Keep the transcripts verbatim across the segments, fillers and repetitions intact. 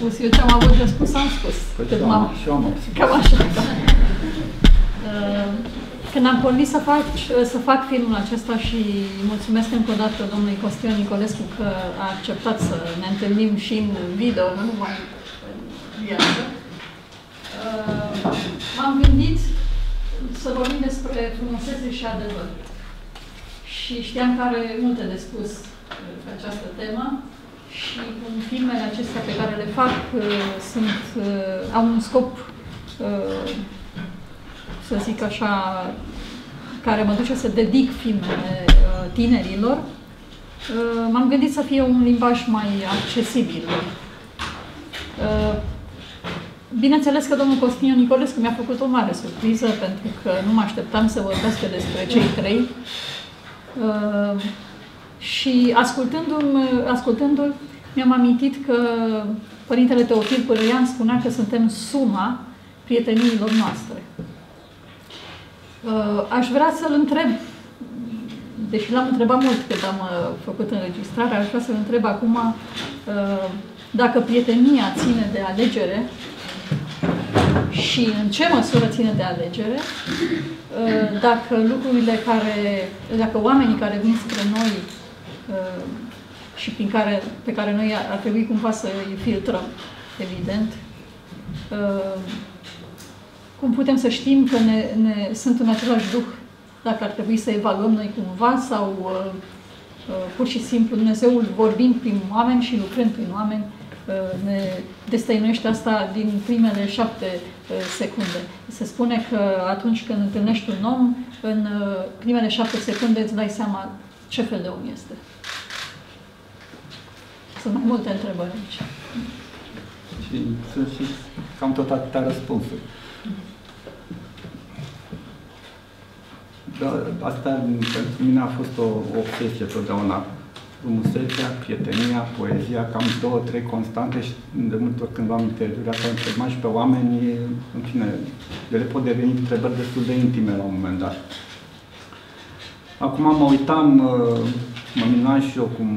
spus. Eu ce am avut de spus, am spus. Păi cât am, am spus. Cam așa, da. Când am pornit să fac, să fac filmul acesta și mulțumesc încă o dată domnului Costion Nicolescu că a acceptat să ne întâlnim și în video, nu numai în viață, m-am gândit să vorbim despre frumusețe și adevăr. Și știam că are multe de spus pe această temă și în filmele acestea pe care le fac sunt, au un scop, să zic așa, care mă duce să dedic filmele tinerilor. M-am gândit să fie un limbaj mai accesibil. Bineînțeles că domnul Costion Nicolescu mi-a făcut o mare surpriză, pentru că nu mă așteptam să vorbesc despre cei trei. Uh, și ascultându-l, ascultându-l mi-am amintit că Părintele Teofil Părăian spunea că suntem suma prieteniilor noastre. Uh, aș vrea să-l întreb, deși l-am întrebat mult când am uh, făcut înregistrarea, aș vrea să-l întreb acum uh, dacă prietenia ține de alegere și în ce măsură ține de alegere, dacă lucrurile care, dacă oamenii care vin spre noi și prin care, pe care noi ar trebui cumva să îi filtrăm, evident, cum putem să știm că ne, ne sunt în același duh, dacă ar trebui să evaluăm noi cumva sau pur și simplu Dumnezeul, vorbind prin oameni și lucrând prin oameni, ne destăinuiește asta din primele șapte secunde. Se spune că atunci când întâlnești un om, în primele șapte secunde îți dai seama ce fel de om este. Sunt mai multe întrebări aici. Și sunt și cam tot atâtea răspunsuri. Dar asta pentru mine a fost o obsesie totdeauna. Frumusețea, prietenia, poezia, cam două, trei constante și de multe ori când v-am interviurat, am întrebat și pe oameni, în fine, ele pot deveni întrebări destul de intime la un moment dat. Acum mă uitam, mă minunam și eu cum,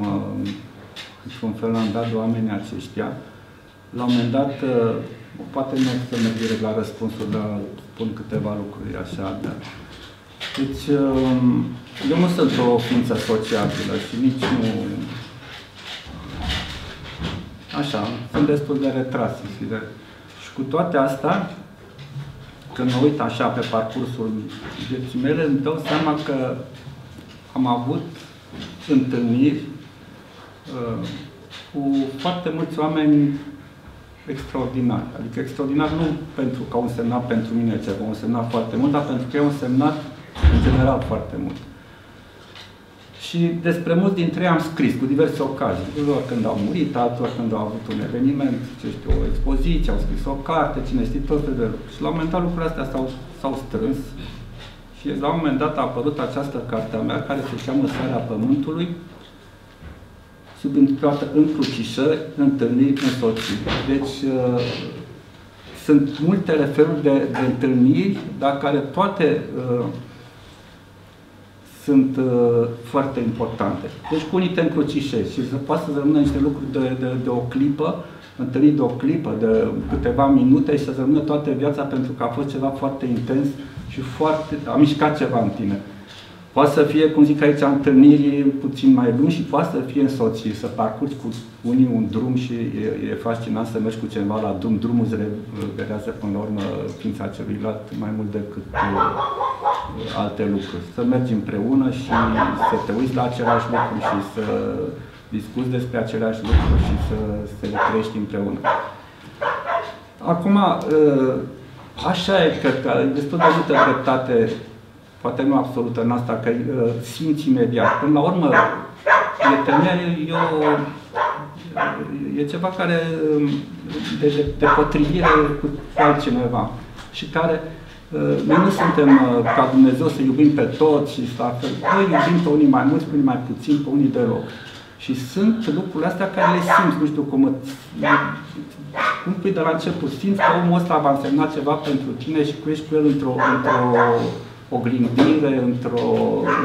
într-un fel, am dat oamenii aceștia. La un moment dat, poate nu să merg direct la răspunsul, dar spun câteva lucruri așa, dar... Deci, eu nu sunt o ființă sociabilă și nici nu... Așa, sunt destul de retras. Și cu toate astea, când mă uit așa pe parcursul vieții mele, îmi dau seama că am avut întâlniri uh, cu foarte mulți oameni extraordinari. Adică extraordinar nu pentru că au însemnat pentru mine ceva, au însemnat foarte mult, dar pentru că au însemnat în general foarte mult. Și despre mulți dintre ei am scris, cu diverse ocazii. Lor când au murit, altor când au avut un eveniment, ce știu, o expoziție, au scris o carte, cine știe, tot felul de lucruri. Și la un moment dat lucrurile astea s-au strâns și la un moment dat a apărut această carte a mea, care se cheamă Sarea Pământului, subintitulată Încrucișări, întâlniri, însoțiri. Deci, uh, sunt multe referuri de, de întâlniri, dar care toate uh, sunt uh, foarte importante. Deci cu unii te încrucișezi și să poate să rămână niște lucruri de, de, de o clipă, întâlnit de o clipă, de câteva minute și să rămână toată viața pentru că a fost ceva foarte intens și foarte, a mișcat ceva în tine. Poate să fie, cum zic aici, întâlniri puțin mai lungi și poate să fie însoțiri, să parcurgi cu unii un drum și e, e fascinant să mergi cu cineva la drum. Drumul îți reverează până la urmă ființa celuilalt mai mult decât alte lucruri. Să mergi împreună și să te uiți la același lucru și să discuți despre același lucru și să, să le trăiești împreună. Acum, așa e, cred că e destul de multă dreptate. Poate nu absolută în asta, că uh, simți imediat. Până la urmă, prietenia e, e, e ceva care de, de, de potrivire cu altcineva și care uh, noi nu suntem uh, ca Dumnezeu să iubim pe toți și să noi iubim pe unii mai mulți, pe unii mai puțini, pe unii deloc. Și sunt lucrurile astea care le simți, nu știu cum cum pui de la început, simți că omul ăsta va însemna ceva pentru tine și că ești cu el într-o într-o o glindire, într-o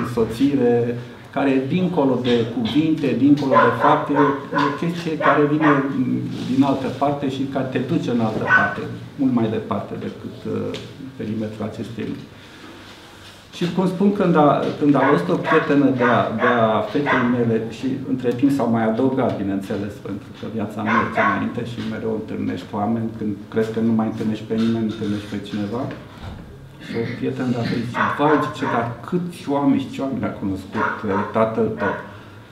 însoțire, care, dincolo de cuvinte, dincolo de fapte, o chestie care vine din altă parte și care te duce în altă parte, mult mai departe decât uh, perimetrul acestei lucruri. Și cum spun, când a, când a văzut o prietenă de a, de a fetei mele, și între timp s-au mai adăugat, bineînțeles, pentru că viața merge înainte și mereu întâlnești oameni, când crezi că nu mai întâlnești pe nimeni, întâlnești pe cineva. Și o prietenă de-a zis, vai, zice, dar câți oameni și ce oameni a cunoscut tatăl tău.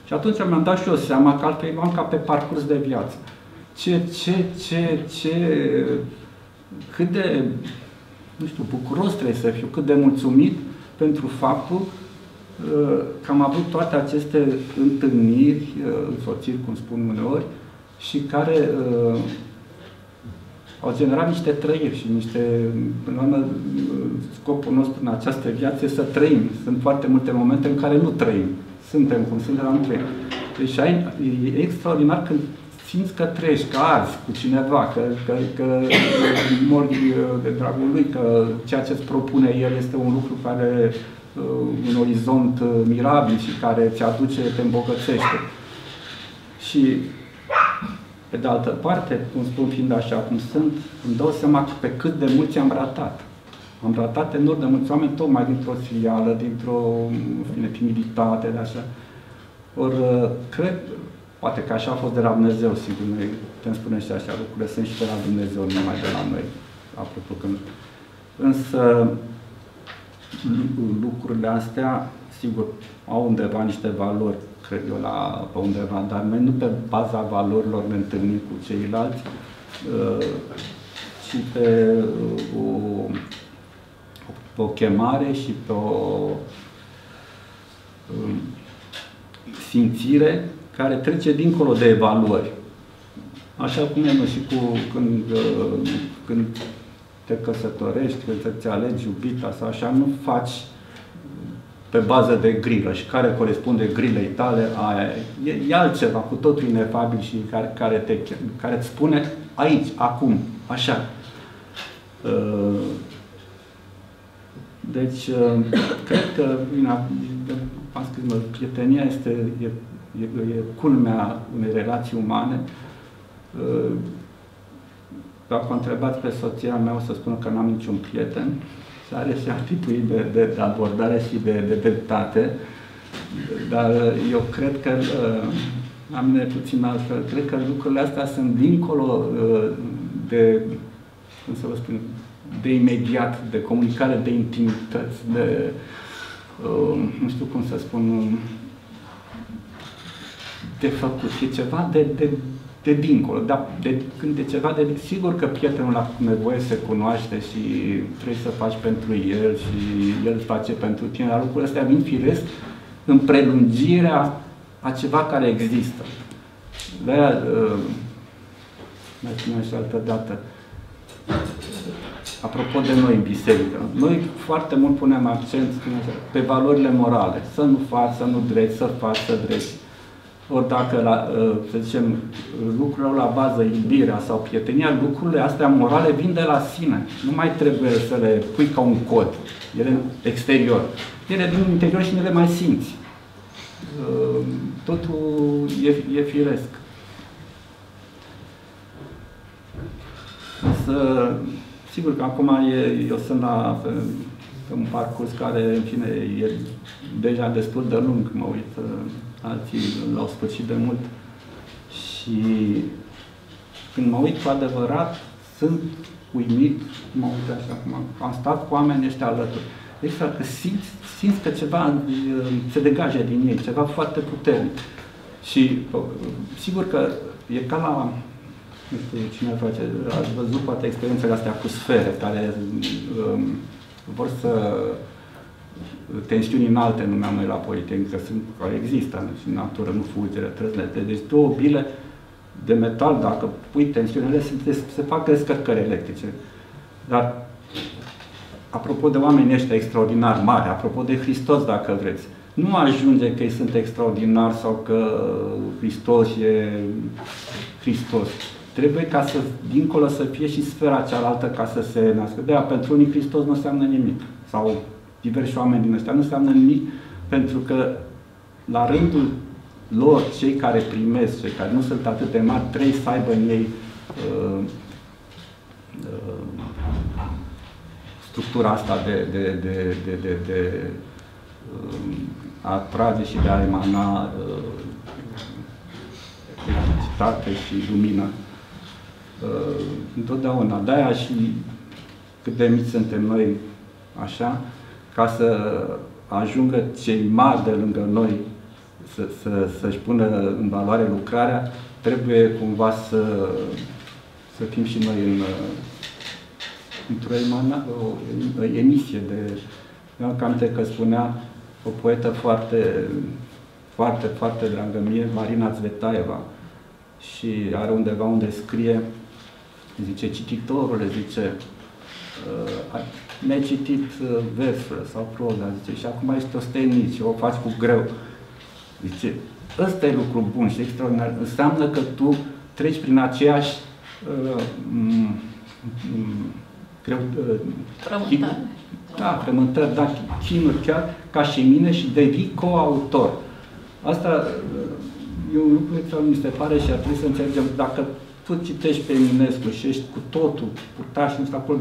Și atunci mi-am dat și eu seama că altfel luam ca pe parcurs de viață. Ce, ce, ce, ce, cât de, nu știu, bucuros trebuie să fiu, cât de mulțumit pentru faptul că am avut toate aceste întâlniri, însoțiri, cum spun uneori, și care au generat niște trăiri și niște... Scopul nostru în această viață e să trăim. Sunt foarte multe momente în care nu trăim. Suntem cum suntem, dar nu trăim. Deci e extraordinar când simți că trăiești, că arzi cu cineva, că, că, că mori de dragul lui, că ceea ce îți propune el este un lucru care, un orizont mirabil și care ți aduce, te îmbogățește. Și, pe de altă parte, cum spun, fiind așa cum sunt, îmi dau seama pe cât de mulți am ratat. Am ratat enorm de mulți oameni, tocmai dintr-o sfârșială, dintr-o timiditate, de așa. Or, cred, poate că așa a fost de la Dumnezeu, sigur, noi putem spune și așa, lucrurile sunt și de la Dumnezeu, nu numai de la noi, apropo că nu. Însă, lucrurile astea, sigur, au undeva niște valori, cred eu, la, pe undeva, dar noi nu pe baza valorilor ne întâlnim cu ceilalți, ci pe o, pe o chemare și pe o simțire care trece dincolo de valori. Așa cum e și cu când, când te căsătorești, când îți alegi iubita sau așa, nu faci pe bază de grilă și care corespunde grilei tale, aia e, e altceva, cu totul inefabil și care, care, te, care îți spune aici, acum, așa. Deci, cred că, am scris, prietenia este e, e, e culmea unei relații umane. Dacă o întrebați pe soția mea, o să spună că n-am niciun prieten. Are și tipul de, de, de abordare și de, de dreptate, dar eu cred că am puțin altfel. Cred că lucrurile astea sunt dincolo de, cum să vă spun, de imediat, de comunicare, de intimități, de, nu știu cum să spun, de făcut. E ceva de, de de dincolo, dar de, când e ceva de... Sigur că prietenul la nevoie se cunoaște și trebuie să faci pentru el și el face pentru tine, dar lucrurile astea vin firesc în prelungirea a ceva care există. De-aia, uh, mai spuneam și altă dată, apropo de noi în biserică, noi foarte mult punem accent pe valorile morale, să nu faci, să nu dregi, să faci, să dregi. Ori dacă, la, să zicem, lucrurile au la bază iubirea sau prietenia, lucrurile astea morale vin de la sine. Nu mai trebuie să le pui ca un cod. Ele exterior. Ele din interior și nu le mai simți. Totul e, e firesc. Însă, sigur că acum e, eu sunt la pe un parcurs care, în fine, e deja destul de lung, mă uit. Alții l-au spus de mult. Și când mă uit cu adevărat, sunt uimit, mă uit așa cum am stat cu oamenii ăștia alături. Deci că simți, simți că ceva se degajă din ei, ceva foarte puternic. Și sigur că e ca la... Nu știu cine face, ați văzut poate experiențele astea cu sfere, care um, vor să... tensiuni înalte numeam noi la Politehnică, sunt, care există în natură, nu fulgere, trăznete. Deci două bile de metal, dacă pui tensiunile, se, se fac descărcări electrice. Dar, apropo de oamenii ăștia extraordinar mari, apropo de Hristos, dacă vreți, nu ajunge că ei sunt extraordinari sau că Hristos e Hristos. Trebuie ca să, dincolo, să fie și sfera cealaltă ca să se nască. De-aia, pentru unii Hristos nu înseamnă nimic. Sau diversi oameni din ăștia nu înseamnă nimic, pentru că la rândul lor, cei care primesc, cei care nu sunt atât de mari, trebuie să aibă în ei uh, uh, structura asta de, de, de, de, de, de uh, a atrage și de a emana uh, electricitate și lumină. Uh, întotdeauna. De-aia și cât de mici suntem noi, așa, ca să ajungă cei mari de lângă noi să-și să, să pună în valoare lucrarea, trebuie cumva să, să fim și noi în, într-o emisie de... Eu am aminte că spunea o poetă foarte, foarte, foarte dragă mie, Marina Svetaeva, și are undeva unde scrie, zice, cititorule, zice, mi-ai citit versurile sau proza, zice, și acum ești ostenit și o faci cu greu. Zice, ăsta e lucru bun și extraordinar. Înseamnă că tu treci prin aceeași uh, greu, uh, frământări. Da, frământări, da, chinuri chiar, ca și mine, și devii coautor. Asta e un lucru extraordinar, mi se pare, și ar trebui să înțelegem. Dacă tu citești pe Eminescu și ești cu totul purtaș, nu stai acolo,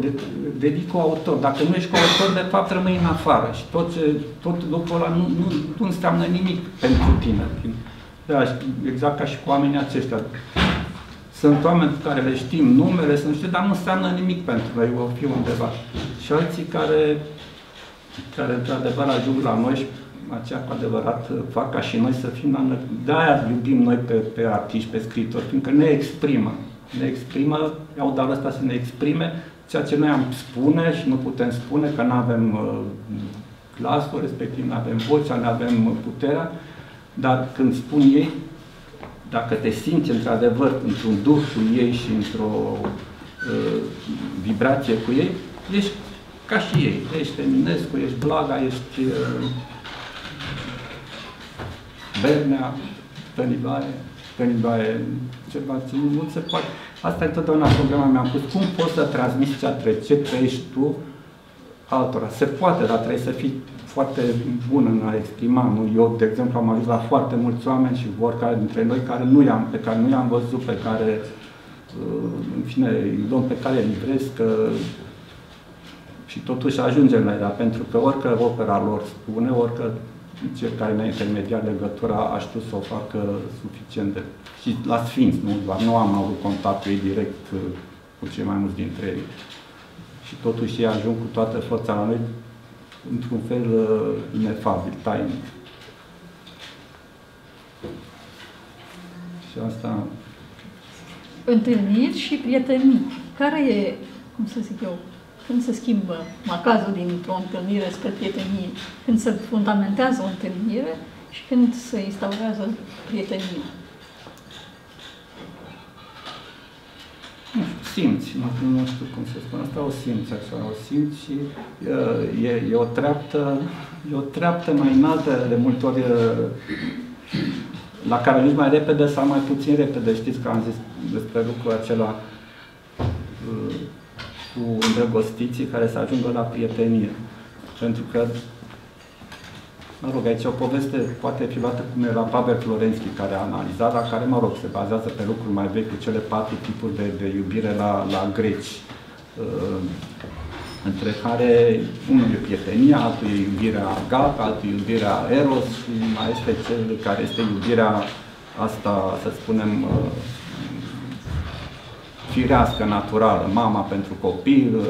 devii coautor. Dacă nu ești coautor, de fapt rămâi în afară și tot, ce, tot lucrul ăla nu, nu, nu înseamnă nimic pentru tine. Da, exact ca și cu oamenii aceștia. Sunt oameni pe care le știm, numele, sunt știu, dar nu înseamnă nimic pentru noi, o fi undeva. Și alții care, care într-adevăr ajung la noi și aceea cu adevărat fac ca și noi să fim, de-aia iubim noi pe, pe artiști, pe scriitori, fiindcă ne exprimă. Ne exprimă, iau dar ăsta să ne exprime ceea ce noi am spune și nu putem spune, că nu avem uh, glasul respectiv, nu avem vocea, nu avem uh, puterea, dar când spun ei, dacă te simți într-adevăr într-un duh cu ei și într-o uh, vibrație cu ei, ești ca și ei. Ești Eminescu, ești Blaga, ești... Uh, Bernea, Penibaie, Penibaie, ceva ce nu se poate. Asta e întotdeauna problema mea. Am pus, cum poți să transmiți ce treci, ce trăiești tu altora? Se poate, dar trebuie să fii foarte bun în a exprima. Nu? Eu, de exemplu, am ajuns la foarte mulți oameni și vor care dintre noi care nu i-am, pe care nu i-am văzut, pe care, în fine, domn pe care îi livrez, că și totuși ajungem la ea, pentru că orică opera lor spune, orică cel care ne-a intermediat legătura a știut să o facă suficient de... Și la sfinți, nu? Doar nu am avut contact cu ei direct, cu cei mai mulți dintre ei. Și totuși ei ajung cu toată forța la noi, într-un fel inefabil, tainic. Și asta... Întâlniri și prietenii. Care e, cum să zic eu, când se schimbă macazul dintr-o întâlnire spre prietenie, când se fundamentează o întâlnire și când se instaurează prietenia? Nu știu, simți, nu, nu știu cum să spun, asta o simți așa, o simți și e, e, o treaptă, e o treaptă mai înaltă, de multe ori la care ajungi mai repede sau mai puțin repede. Știți că am zis despre lucrul acela cu îndrăgostiții care să ajungă la prietenie. Pentru că, mă rog, aici o poveste poate fi luată cum era Pavel Florenschi, care a analizat, dar care, mă rog, se bazează pe lucruri mai vechi, cu cele patru tipuri de, de iubire la, la greci. Uh, între care unul e prietenia, altul e iubirea agape, altul e iubirea eros și mai este cel care este iubirea asta, să spunem, uh, firească, naturală, mama pentru copil,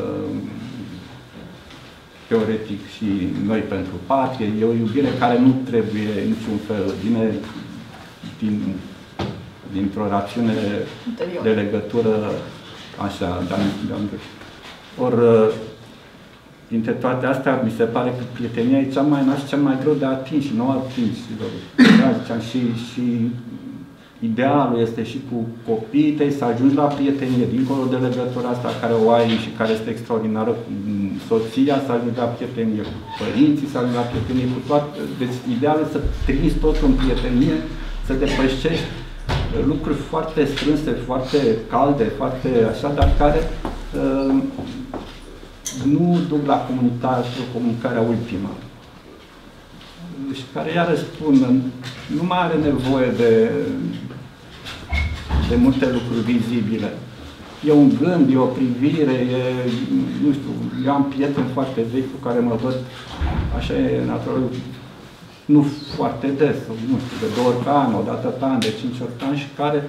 teoretic și noi pentru patrie. E o iubire care nu trebuie niciun fel, vine din, dintr-o rațiune interior, de legătură, așa, de-a-mi... Or, dintre toate astea, mi se pare că prietenia e cea mai naș, cea mai greu de atins și nu atins. Și, și idealul este și cu copiii tăi să ajungi la prietenie, dincolo de legătura asta care o ai și care este extraordinară, cu soția, să ajungi la prietenie, cu părinții, să ajungi la prietenie, cu toate. Deci idealul este să trimiți totul în prietenie, să depășești lucruri foarte strânse, foarte calde, foarte așa, dar care uh, nu duc la comunicarea ultimă. și care, iarăși spun, nu mai are nevoie de, de multe lucruri vizibile. E un gând, e o privire, e, nu știu, eu am prieteni foarte vechi cu care mă văd, așa e natural, nu foarte des, nu știu, de două ori pe an, o dată pe an, de cinci ori pe an, și care,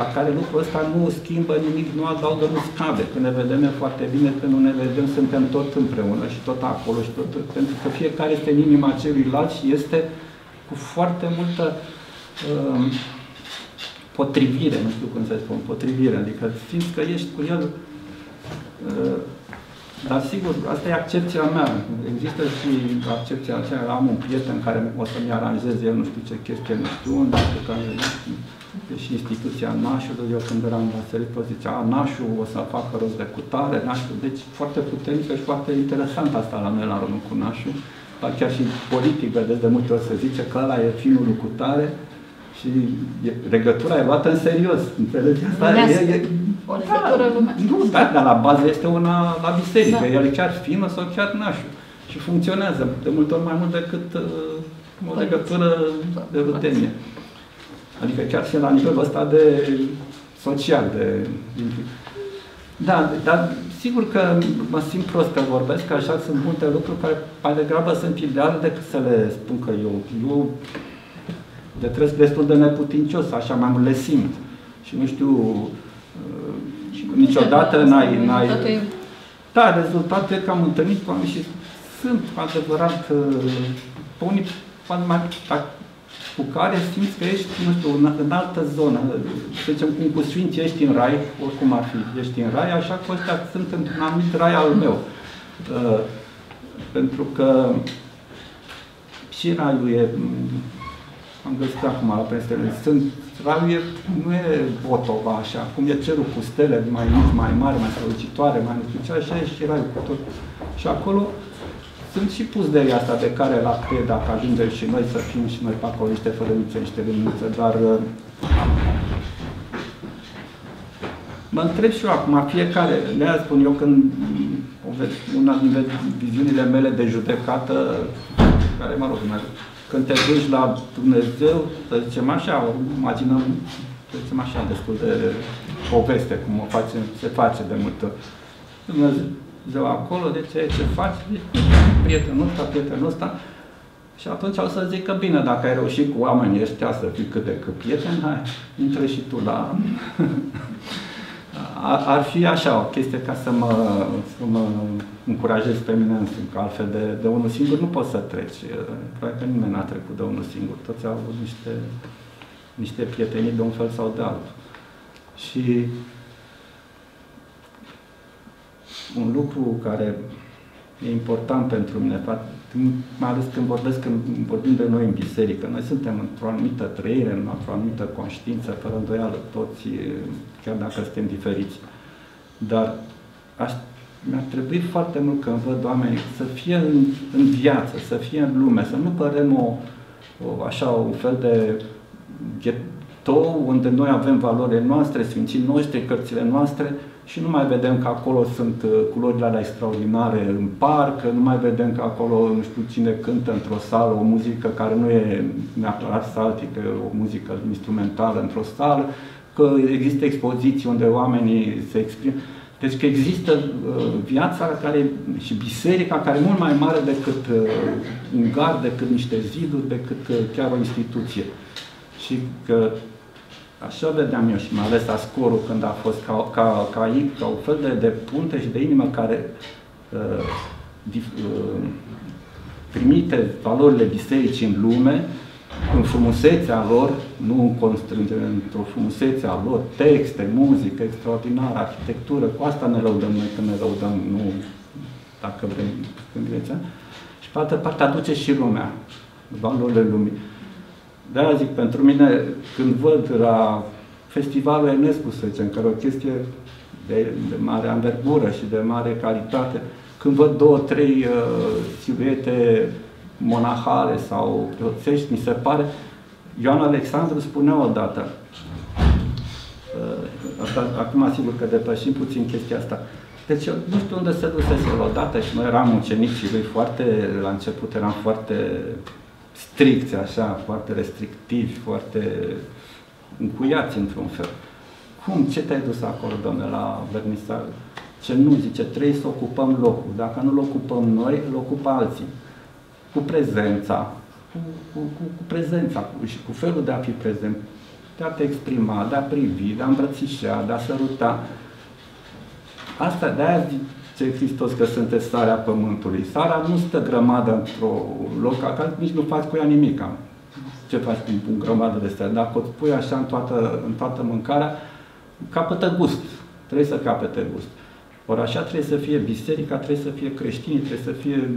la care lucrul ăsta nu schimbă nimic, nu adaugă, nu scade. Când ne vedem e foarte bine, când nu ne vedem suntem tot împreună și tot acolo și tot, pentru că fiecare este în inima celuilalt și este cu foarte multă uh, potrivire, nu știu cum să spun, potrivire, adică simți că ești cu el, uh, dar sigur, asta e accepția mea. Există și accepția aceea, am un prieten care o să-mi aranjeze, el nu știu ce chestie, nu știu unde, care, și instituția nașului, eu când eram baserit, o zicea, a, nașul o să facă rost de cutare, nașul, deci foarte puternică și foarte interesant asta la noi, la român, cu nașul, dar chiar și politic, vedeți, de multe ori se zice că ăla e finul lui cutare și e, regătura e luată în serios, înțelegeți? Asta e, e, o legătură lumească. Nu, dar, dar la bază este una la biserică, da. El e chiar fină sau chiar nașul și funcționează de multe ori mai mult decât uh, o legătură de rutenie. Adică chiar și la nivelul ăsta de social, de... Da, dar sigur că mă simt prost că vorbesc, că așa sunt multe lucruri care mai degrabă sunt ideale decât să le spun că eu... Eu de trăiesc destul de neputincios, așa mai mult le simt. Și nu știu... Și niciodată n-ai... Rezultate... Da, rezultate că am întâlnit cu oameni și sunt adevărat... Pe unii... cu care simți că ești, nu știu, în altă zonă. Să zicem, cum cu Sfinții ești în rai, oricum ar fi, ești în rai, așa că ăștia sunt într-un anumit rai al meu. Uh, pentru că și raiul e... Am găsit acum la prestele. Sunt Raiul e, nu e Botova, așa, cum e cerul cu stele mai mici, mai mari, mai strălucitoare, mai nu știu ce, așa e și raiul cu tot. Și acolo sunt și puzderii asta de care la cred, dacă ajungem și noi să fim și noi pe acolo niște fărămițe, niște liniuțe, dar mă întreb și eu acum, fiecare, le-a spun eu când una din viziunile mele de judecată, care mă rog, când te duci la Dumnezeu, să zicem așa, imaginăm, să zicem așa, destul de poveste, cum o face, se face de multă. Dumnezeu. De acolo, de ce, ce faci, prietenul ăsta, prietenul ăsta. Și atunci o să zic că bine, dacă ai reușit cu oamenii ăștia să fii cât de cât prieten, hai, intră și tu la... Ar, ar fi așa o chestie ca să mă, să mă încurajez pe mine însumi, că altfel de, de unul singur nu poți să treci. Probabil că nimeni n-a trecut de unul singur, toți au avut niște, niște prietenii de un fel sau de altul. Și... un lucru care e important pentru mine, mai ales când, vorbesc, când vorbim de noi în biserică. Noi suntem într-o anumită trăire, într-o anumită conștiință, fără îndoială toți, chiar dacă suntem diferiți. Dar mi-ar trebui foarte mult când văd oamenii să fie în, în viață, să fie în lume, să nu părem o, o, așa, un fel de ghetou unde noi avem valorile noastre, sfinții noștri, cărțile noastre, și nu mai vedem că acolo sunt culorile alea extraordinare în parc, nu mai vedem că acolo, nu știu cine cântă într-o sală o muzică care nu e neapărat saltică, o muzică instrumentală într-o sală, că există expoziții unde oamenii se exprimă. Deci că există viața care, și biserica care e mult mai mare decât un gard, decât niște ziduri, decât chiar o instituție. Și că așa vedeam eu și mai ales Ascorul când a fost ca, ca, ca, ca un fel de, de punte și de inimă care uh, dif, uh, trimite valorile bisericii în lume, în frumusețea lor, nu în constrângere, într-o frumusețe a lor, texte, muzică extraordinară, arhitectură, cu asta ne lăudăm noi când ne lăudăm, nu dacă vrem, când grețea. Și pe altă parte aduce și lumea, valorile lumii. De-aia zic, pentru mine, când văd la festivalul Enescu, să zicem, care e o chestie de, de mare anvergură și de mare calitate, când văd două, trei uh, siluete monahale sau preoțești, mi se pare, Ion Alexandru spunea odată, uh, asta, acum sigur că depășim puțin chestia asta, Deci eu nu știu unde se dusese odată și noi eram ucenicii lui foarte, la început eram foarte stricți, așa, foarte restrictivi, foarte încuiați într-un fel. Cum? Ce te-ai dus acolo, domnule, la vernisaj? Ce nu zice? Trebuie să ocupăm locul. Dacă nu-l ocupăm noi, îl ocupă alții. Cu prezența. Cu, cu, cu, cu prezența cu, și cu felul de a fi prezent. De a te exprima, de a privi, de a îmbrățișa, de a săruta. Asta de-aia zice Hristos că sunteți sarea Pământului. Sarea nu stă grămadă într-un loc, acasă, nici nu faci cu ea nimic. Ce faci cu o grămadă de sare? Dacă o pui așa în toată, în toată mâncarea, capătă gust. Trebuie să capete gust. Ori așa trebuie să fie biserica, trebuie să fie creștinii, trebuie să fie,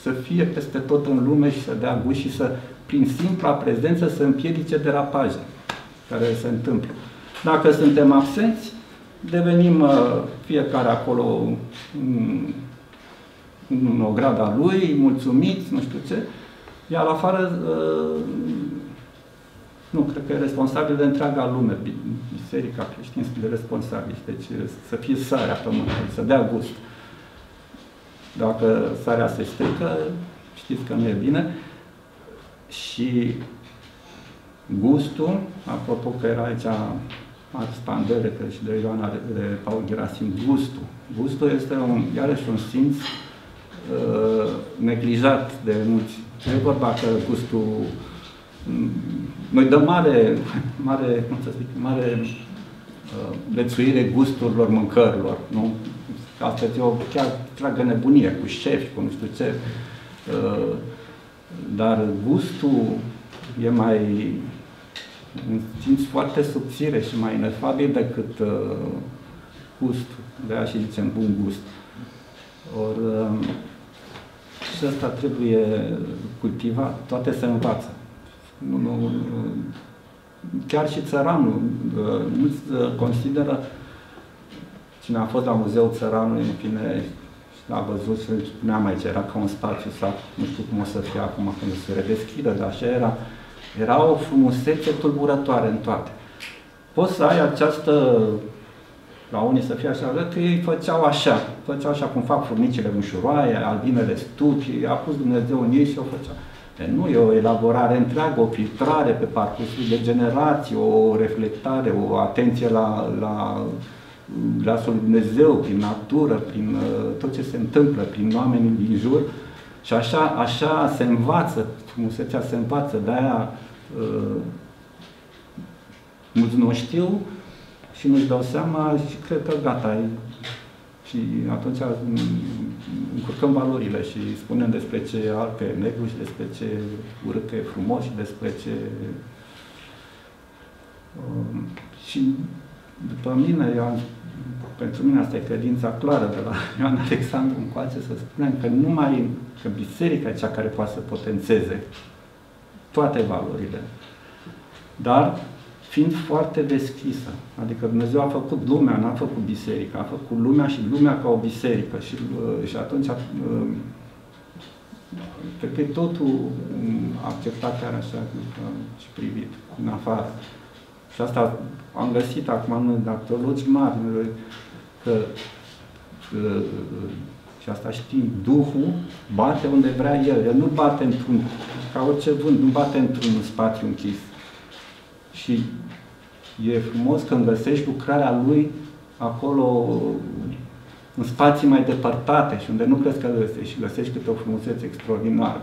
să fie peste tot în lume și să dea gust și să, prin simpla prezență, să împiedice derapaje care se întâmplă. Dacă suntem absenți, devenim fiecare acolo în ograda lui, mulțumiți, nu știu ce, iar afară nu, cred că e responsabil de întreaga lume, biserica, creștini sunt de responsabili, deci să fie sarea Pământului, să dea gust. Dacă sarea se strică, știți că nu e bine. Și gustul, apropo că era aici Ars Pandele, cred și de Ioana, de Paul Gerasim, gustul. Gustul este un, iarăși un simț uh, neglijat de mulți. Nu e vorba că gustul... Noi dăm mare, mare, cum să zic, mare uh, lețuire gusturilor mâncărilor, nu? Asta e o chiar tragă nebunie, cu șefi, cu nu știu ce. Uh, dar gustul e mai... un simț foarte subțire și mai inefabil decât uh, gustul. De-aia și zicem bun gust. Or, uh, și asta trebuie cultivat. Toate se învață. Nu, nu, nu. Chiar și țăranul. Mulți consideră, cine a fost la Muzeul Țăranului, în fine, l-a văzut și spuneam aici, era ca un spațiu sat, nu știu cum o să fie acum când se redeschidă, dar așa era. Era o frumusețe tulburătoare în toate. Poți să ai această, la unii să fie așa, că ei făceau așa, făceau așa cum fac furnicile mușuroaie, albinele stupi, a pus Dumnezeu în ei și o făceau. E, nu, e o elaborare întreagă, o filtrare pe parcursul de generații, o reflectare, o atenție la, la, la Dumnezeu, prin natură, prin tot ce se întâmplă, prin oamenii din jur. Și așa, așa se învață, frumusețea se învață, de-aia uh, mulți nu știu și nu-și dau seama și cred că gata. Și atunci încurcăm valorile și spunem despre ce e alb că e negru și despre ce e urât că e frumos și despre ce... Uh, și după mine, eu, pentru mine asta e credința clară de la Ion Alexandru încoace, să spunem că numai că biserica e cea care poate să potențeze toate valorile, dar fiind foarte deschisă. Adică Dumnezeu a făcut lumea, n-a făcut biserica, a făcut lumea și lumea ca o biserică. Și, și atunci cred că e totul acceptat chiar așa și privit, în afară. Și asta am găsit acum în arheologi mari, că, că și asta știm, Duhul bate unde vrea El. El nu bate într-un, ca orice vânt, nu bate într-un spațiu închis. Și e frumos când găsești lucrarea Lui acolo, în spații mai depărtate și unde nu crezi că găsești. Și găsești câte o frumusețe extraordinară.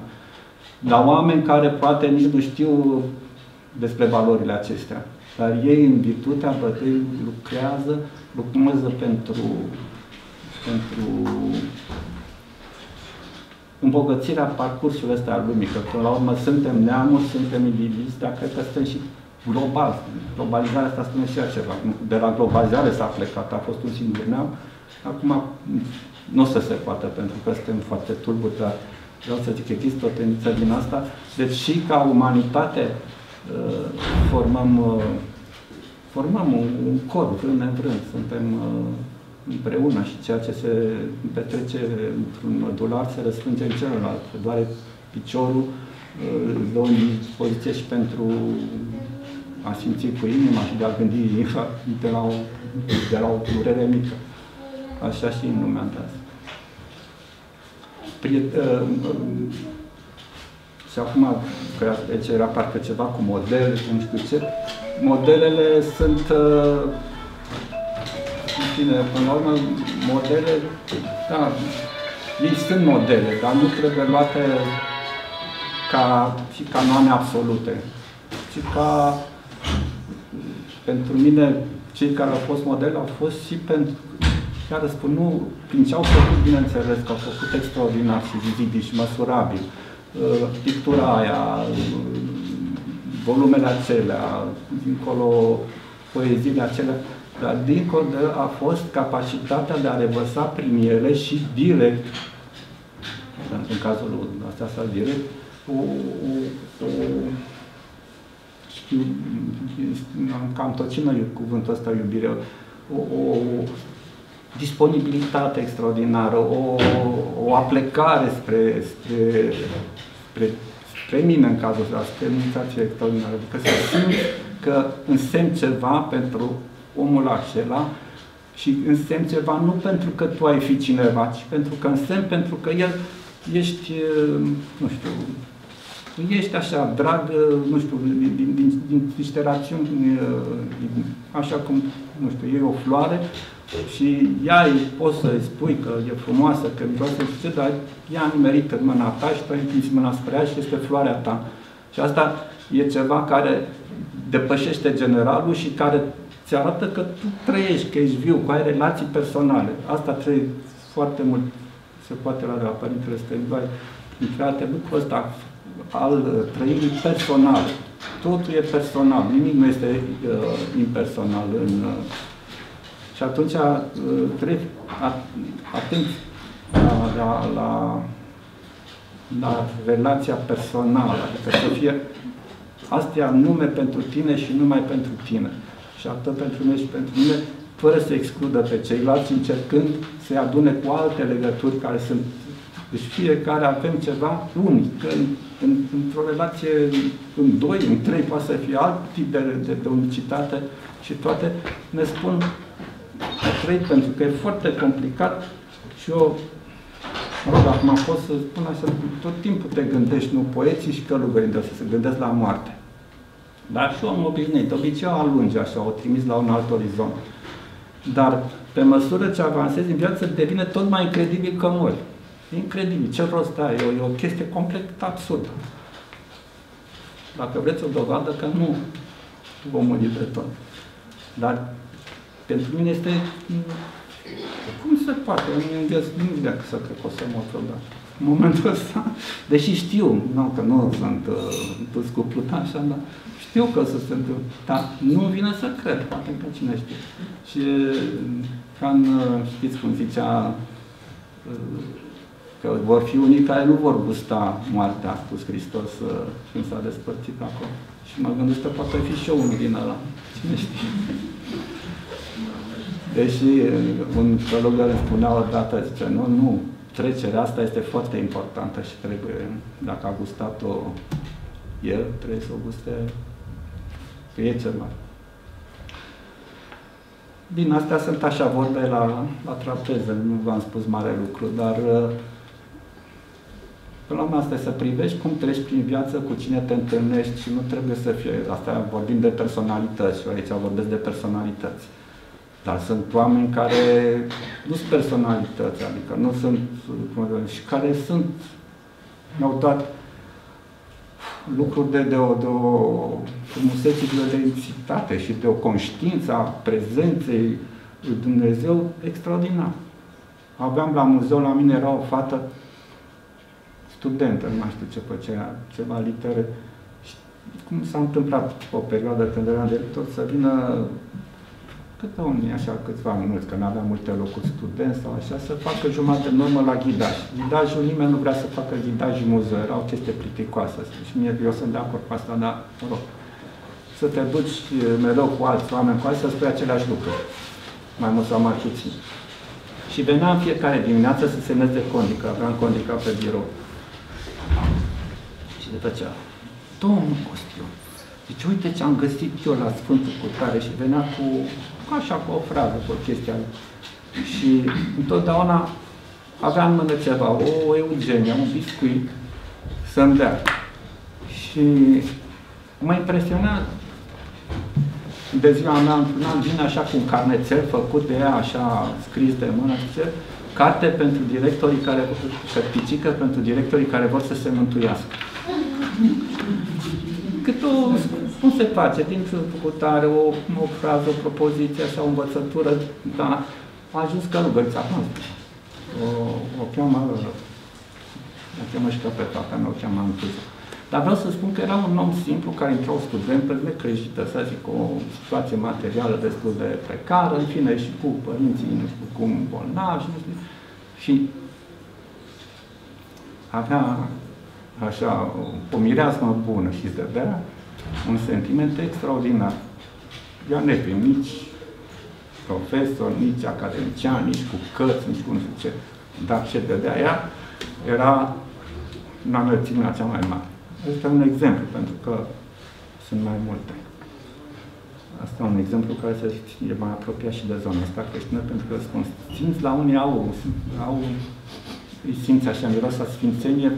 Dar oameni care poate nici nu știu despre valorile acestea. Dar ei, în virtutea bătăii, lucrează, lucrează pentru, pentru îmbogățirea parcursului ăsta al lumii. Că, până la urmă, suntem neamuri, suntem indivizi, dar cred că suntem și globali. Globalizarea asta spune și ea ceva. De la globalizare s-a plecat, a fost un singur neam. Acum nu o să se poată, pentru că suntem foarte tulburi, dar vreau să zic că există o tendință din asta. Deci și ca umanitate formăm, formăm un corp, vrând nevrând. Suntem împreună și ceea ce se petrece într-un odular se răsfrânge în celălalt. Doare piciorul, îl dă o poziție și pentru a simți cu inima și de a gândi de la o, de la o durere mică. așa și în lumea aceasta. Priet- și acum, că aici era parcă ceva cu modele, nu știu ce, modelele sunt, în fine, până la urmă, modele, da, ei sunt modele, dar nu trebuie luate ca și canoane absolute, ci ca, pentru mine, cei care au fost modele au fost și pentru, chiar spun, nu, prin ce au făcut, bineînțeles, că au făcut extraordinar și vizibil și măsurabil, pictura aia, volumele acelea, dincolo poeziile acelea, dar dincolo de a fost capacitatea de a revărsa prin ele și direct, în cazul acesta direct, o, o, o, știu, cam tocină cuvântul ăsta, iubire, o, o disponibilitate extraordinară, o, o aplecare spre, spre, spre, spre mine, în cazul ăsta, spre meditație extraordinară. Adică să simt că însemn ceva pentru omul acela și însemn ceva nu pentru că tu ai fi cineva, ci pentru că însemn, pentru că el ești, nu știu, ești așa, drag, nu știu, din, din, din, din niște rațiuni, așa cum, nu știu, e o floare, și ea poți să-i spui că e frumoasă, că miroase, dar ea a nimerit în mâna ta și tu ai împins mâna spre ea și este floarea ta. Și asta e ceva care depășește generalul și care îți arată că tu trăiești, că ești viu, că ai relații personale. Asta trebuie foarte mult, se poate la Părintele Steinhardt, între alte lucruri ăsta al trăirii personale. Totul e personal, nimic nu este uh, impersonal în uh, și atunci trebuie atent la, la, la, la relația personală, adică să fie astea nume pentru tine și numai pentru tine. Și atât pentru mine și pentru mine, fără să excludă pe ceilalți, încercând să-i adune cu alte legături care sunt... Deci fiecare avem ceva unic, în, în, într-o relație în doi, în trei, poate să fie alt tip de, de, de unicitate și toate ne spun a trăit, pentru că e foarte complicat și eu, mă rog, acum pot să spun așa, tot timpul te gândești, nu poeții și călugării să se gândesc la moarte. Dar și eu am obișnuit, de obicei o alunge așa, o trimis la un alt orizont. Dar pe măsură ce avansezi în viață, devine tot mai incredibil că mori. Incredibil, ce rost are, e, e o chestie complet absurdă. Dacă vreți o dovadă că nu vom muri pe tot. Dar pentru mine este... Cum se poate? Nu-mi gândesc nimic dacă să cred că o să mă vreodată. În momentul ăsta, deși știu, nu, că nu sunt dus cu pluta așa, dar știu că o să se întâmple. Dar nu-mi vine să cred, poate că cine știe. Și ca în, știți cum zicea, că vor fi unii care nu vor gusta moartea cu Hristos când s-a despărțit acolo. Și mă gândesc că poate fi și eu unul din ăla. Cine știe? Deși un călugăr îmi spunea odată, zice, nu, nu, trecerea asta este foarte importantă și trebuie, dacă a gustat-o el, trebuie să o guste, că e ceva. Din astea sunt așa vorbe la, la trapeză, nu v-am spus mare lucru, dar până la urmă asta e să privești cum treci prin viață, cu cine te întâlnești și nu trebuie să fie, asta vorbim de personalități, eu aici vorbesc de personalități. Dar sunt oameni care nu sunt personalități, adică nu sunt, și care sunt, mi-au dat lucruri de, de, o, de o frumusețe, de o densitate și de o conștiință a prezenței lui Dumnezeu extraordinar. Aveam la muzeu, la mine era o fată studentă, nu mai știu ce făcea, ceva litere. Și cum s-a întâmplat o perioadă când eram director să vină câte unii, așa, câțiva mulți, că n-aveam multe locuri studenți sau așa, să facă jumătate în urmă la ghidaj. Ghidajul, nimeni nu vrea să facă ghidaj în muzeu, era o chestie plicticoasă. Și mie, eu sunt de acord cu asta, dar, mă rog, să te duci mereu cu alți oameni, cu alții, să spui aceleași lucruri, mai mult sau mai puțin. Și veneam fiecare dimineață să semneze condica, aveam condica pe birou. Și de tăcea, domnul Costion, deci uite ce am găsit eu la Sfântul Cutare și venea cu, așa, cu o frază, cu o chestie. și întotdeauna avea în mână ceva, o eugenie, un biscuit, să-mi dea. Și mă impresionat de ziua mea, într-un an vine așa cu un carnețel făcut de ea, așa scris de mână, carte pentru directorii care, cărticică pentru directorii care vor să se mântuiască. Cât o, cum se face, dintr-o cutare, o, o frază, o propoziție, așa, o învățătură, da, a ajuns călugărița, acum o, o cheamă, o cheamă și că pe toată mea, o cheamă în tuză. Dar vreau să spun că era un om simplu care intra o studentă, necrejită, să zic, o situație materială destul de precară, în fine, și cu părinții, nu știu cum, bolnavi, nu știu, și avea așa, o mireasmă bună și îți dădea un sentiment extraordinar. Ea ne prim, nici profesor, nici academician, nici cu cărți, nici cu nu știu ce. Dar ce dădea ea era în înălțimea cea mai mare. Este un exemplu, pentru că sunt mai multe. Asta e un exemplu care e mai apropiat și de zona asta creștină, pentru că simți la unii au, au îi simți așa, miroasa sfințenie,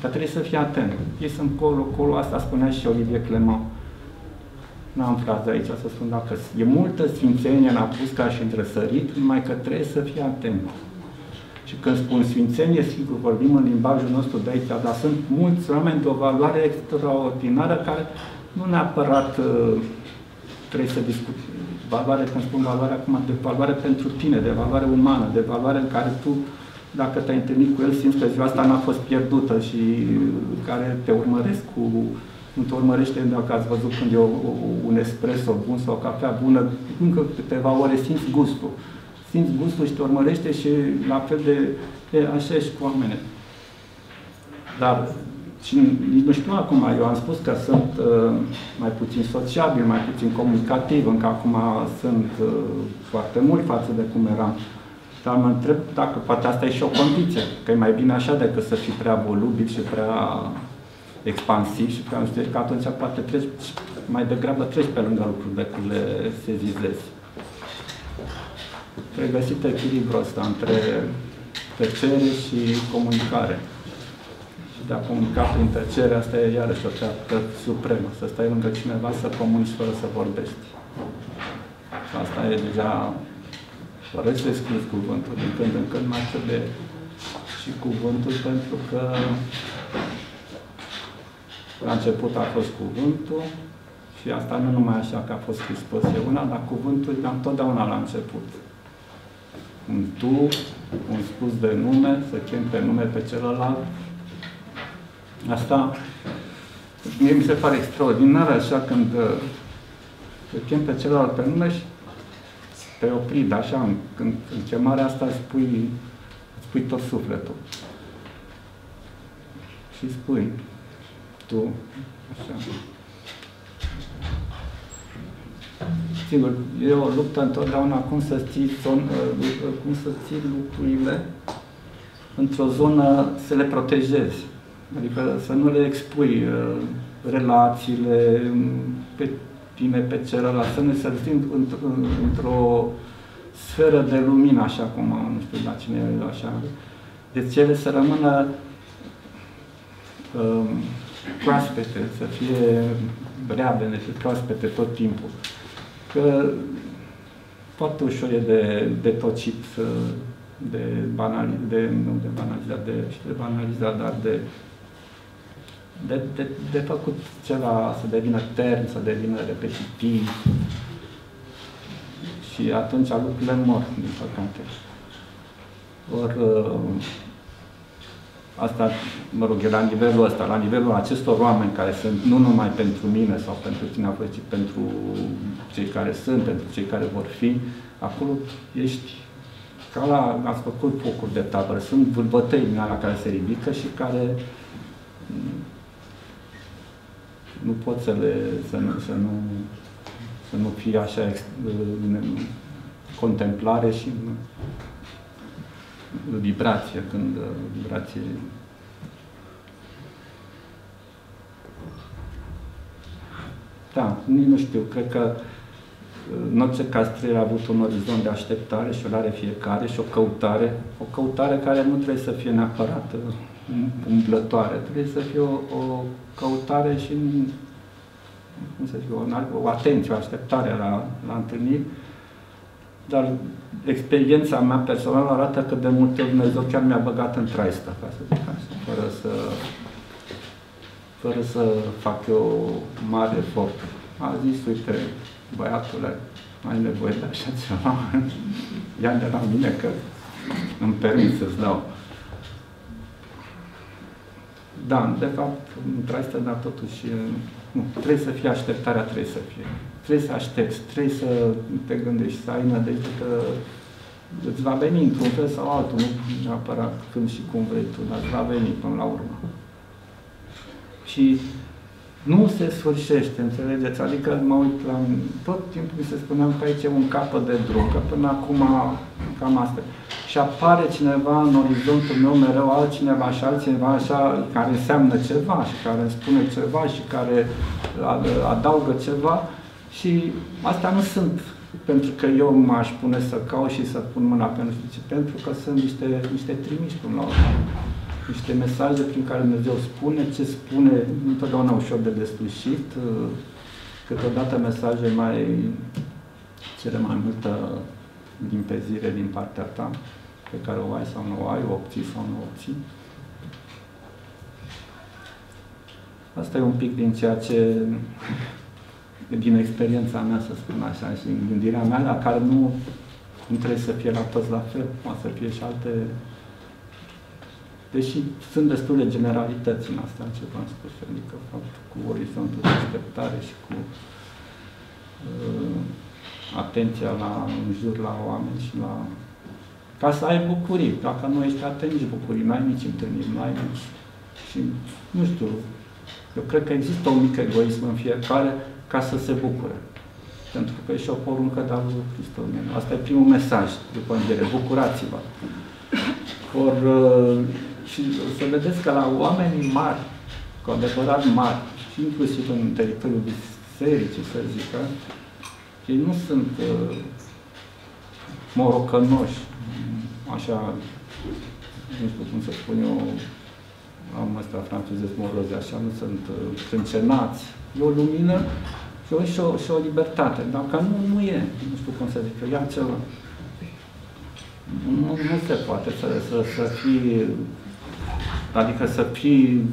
dar trebuie să fii atent. Ei sunt colo, colo, asta spunea și Olivier Clement. N-am frază aici să spun, dacă e multă sfințenie în Apusca și între sărit, numai că trebuie să fii atent. Și când spun sfințenie, sigur, vorbim în limbajul nostru de aici, dar sunt mulți oameni de o valoare extraordinară care nu neapărat uh, trebuie să discutăm. Valoare, când spun valoare acum, de valoare pentru tine, de valoare umană, de valoare în care tu, dacă te-ai întâlnit cu el, simți că ziua asta n-a fost pierdută și care te urmăresc cu... Nu te urmărește dacă ați văzut când e o, o, un espresso bun sau o cafea bună, încă câteva ore simți gustul. Simți gustul și te urmărește și la fel de, de așa și cu oameni. Dar, și nu știu acum, eu am spus că sunt uh, mai puțin sociabil, mai puțin comunicativ, încă acum sunt uh, foarte mult față de cum eram. Dar mă întreb dacă poate asta e și o condiție, că e mai bine așa decât să fii prea volubil și prea expansiv și prea nu știu, că atunci poate treci, mai degrabă treci pe lângă lucruri decât le sezizezi. Trebuie găsit echilibrul ăsta între tăcere și comunicare. Și de a comunica prin tăcere, asta e iarăși o treaptă supremă, să stai lângă cineva, să comunici fără să vorbești. Și asta e deja... Fără să excluzi cuvântul, din când în când mai trebuie și cuvântul, pentru că la început a fost cuvântul și asta nu numai așa că a fost Hristos, e una, dar cuvântul e întotdeauna la început. Un tu, un spus de nume, să chemi pe nume pe celălalt. Asta mie mi se pare extraordinar așa când să chemi pe celălalt pe nume și te opri, așa, în, în, în chemarea asta îți pui, îți pui tot sufletul. Și spui tu, așa. Sigur, e o luptă întotdeauna cum să ții, cum să ții lucrurile într-o zonă, să le protejezi. Adică să nu le expui relațiile pe tine pe celălalt, să ne sălțim într-o sferă de lumină, așa cum, nu știu la cine e așa. Deci ele să rămână um, proaspete, să fie reabene și proaspete tot timpul. Că foarte ușor e de, de tocit, de banalizat, de, nu de banalizat, de, de banalizat, dar de De, de, de făcut ceva să devină tern, să devină repetitiv. Și atunci lucrurile mor, din păcate. Or, asta, mă rog, e la nivelul ăsta, la nivelul acestor oameni care sunt, nu numai pentru mine sau pentru cine a fost, ci pentru cei care sunt, pentru cei care vor fi, acolo ești ca la, ați făcut focuri de tabără, sunt vârbătăi din alea care se ridică și care nu pot să le, să nu, să nu, să nu fie așa în contemplare și în vibrație, când vibrație... Da, nici nu știu, cred că În orice caz, trei a avut un orizont de așteptare și o are fiecare și o căutare, o căutare care nu trebuie să fie neapărat umblătoare, trebuie să fie o, o căutare și cum să zic, o, o atenție, o așteptare la, la întâlniri. Dar experiența mea personală arată că de multe ori Dumnezeu chiar mi-a băgat în traistă, ca să zic asta, fără să, fără să fac eu mare efort. A zis, uite, băiatule, ai nevoie de așa ceva, ia de la mine că îmi permit să-ți dau. Da, de fapt, în traistă, dar totuși, nu, trebuie să fie așteptarea, trebuie să fie. Trebuie să aștepți, trebuie să te gândești, să ai nădejde că îți va veni într-un fel sau altul, nu neapărat când și cum vrei tu, dar îți va veni până la urmă. Și nu se sfârșește, înțelegeți? Adică mă uit la... Tot timpul mi se spuneam că aici e un capăt de drum, că până acum cam asta. Și apare cineva în orizontul meu mereu, altcineva și altcineva așa, care înseamnă ceva și care îmi spune ceva și care adaugă ceva. Și astea nu sunt pentru că eu m-aș pune să caut și să pun mâna pe nu știu ce, pentru că sunt niște, niște trimiși până la urmă. Niște mesaje prin care Dumnezeu spune ce spune, întotdeauna ușor de deslușit, câteodată mesaje mai cere mai multă limpezire din partea ta, pe care o ai sau nu o ai, o obții sau nu o obții. Asta e un pic din ceea ce... din experiența mea, să spun așa, și în gândirea mea, la care nu, nu trebuie să fie la toți la fel, poate să fie și alte... Deși sunt destule generalități în asta, ce v-am spus, adică faptul cu orizontul de așteptare și cu uh, atenția la, în jur la oameni și la... Ca să ai bucurii, dacă nu ești atent, nici bucurii, n-ai nici întâlniri, n-ai nici... Și, nu știu, eu cred că există un mic egoism în fiecare, ca să se bucure. Pentru că e și o poruncă de-a lui Hristos. Asta e primul mesaj după Înviere. Bucurați-vă! Or, și să vedeți că la oamenii mari, cu adevărat mari, și inclusiv în teritoriul bisericii, să zică, ei nu sunt uh, morocănoși, așa, nu știu cum să spun eu, am ăsta francezesc moroze, așa, nu sunt crâncenați. Uh, e o lumină și o, și o libertate. Dacă nu, nu e. Nu știu cum să zic eu, ia ceva. Nu, nu se poate să, să, să fii... Adică să fii...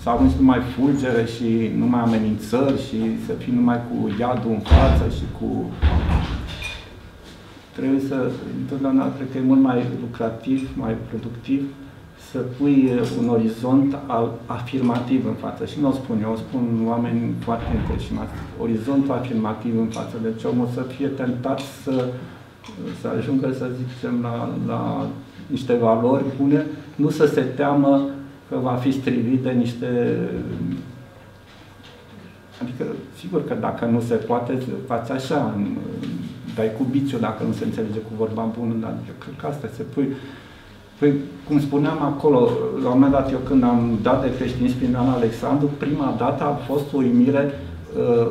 Să arunci numai fulgere și numai amenințări și să fii numai cu iadul în față și cu... Trebuie să... Întotdeauna cred că e mult mai lucrativ, mai productiv să pui un orizont afirmativ în față. Și nu o spun eu, o spun oameni foarte impresionați. Orizontul afirmativ în față. Deci omul să fie tentat să, să ajungă, să zicem, la, la niște valori bune, nu să se teamă că va fi strivit de niște... Adică, sigur că dacă nu se poate, faci așa, dai cu biciu dacă nu se înțelege cu vorba bună, dar eu cred că asta se pui... Păi, cum spuneam acolo, la un moment dat, eu când am dat de creștinism prin Ion Alexandru, prima dată a fost o uimire, uh,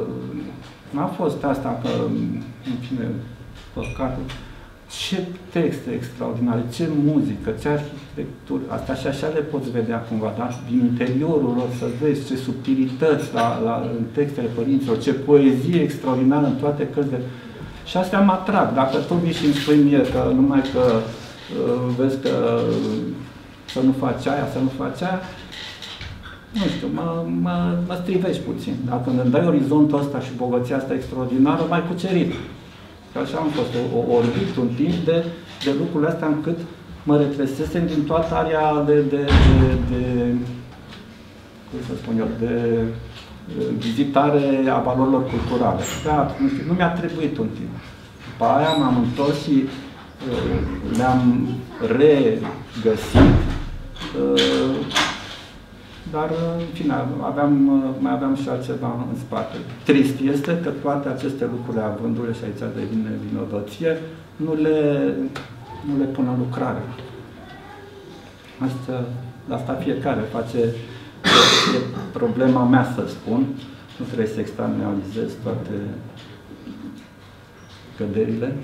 n-a fost asta, că, în fine, păcatul, ce texte extraordinare, ce muzică, ce arhitectură, asta și așa le poți vedea cumva, dar din interiorul lor să vezi ce subtilități la, la, în textele părinților, ce poezie extraordinară în toate cărțile. Și astea mă atrag, dacă tu vii și îmi spui mie că numai că vezi că să nu faci aia, să nu faci aia, nu știu, mă, mă, mă strivești puțin. Dar când îmi dai orizontul ăsta și bogăția asta extraordinară, mai cucerit. Că așa am fost orbit un timp de, de lucrurile astea încât mă retresesem din toată area de, de, de, de cum să spun eu, de, de vizitare a valorilor culturale. Dar, nu știu, nu mi-a trebuit un timp. După aia m-am întors și le-am regăsit, dar, în fine, aveam, mai aveam și altceva în spate. Trist este că toate aceste lucruri, avându-le, și aici devine vinovăție, nu le, nu le pun în lucrare. Asta, asta fiecare face, e problema mea, să spun, nu trebuie să externalizez toate căderile.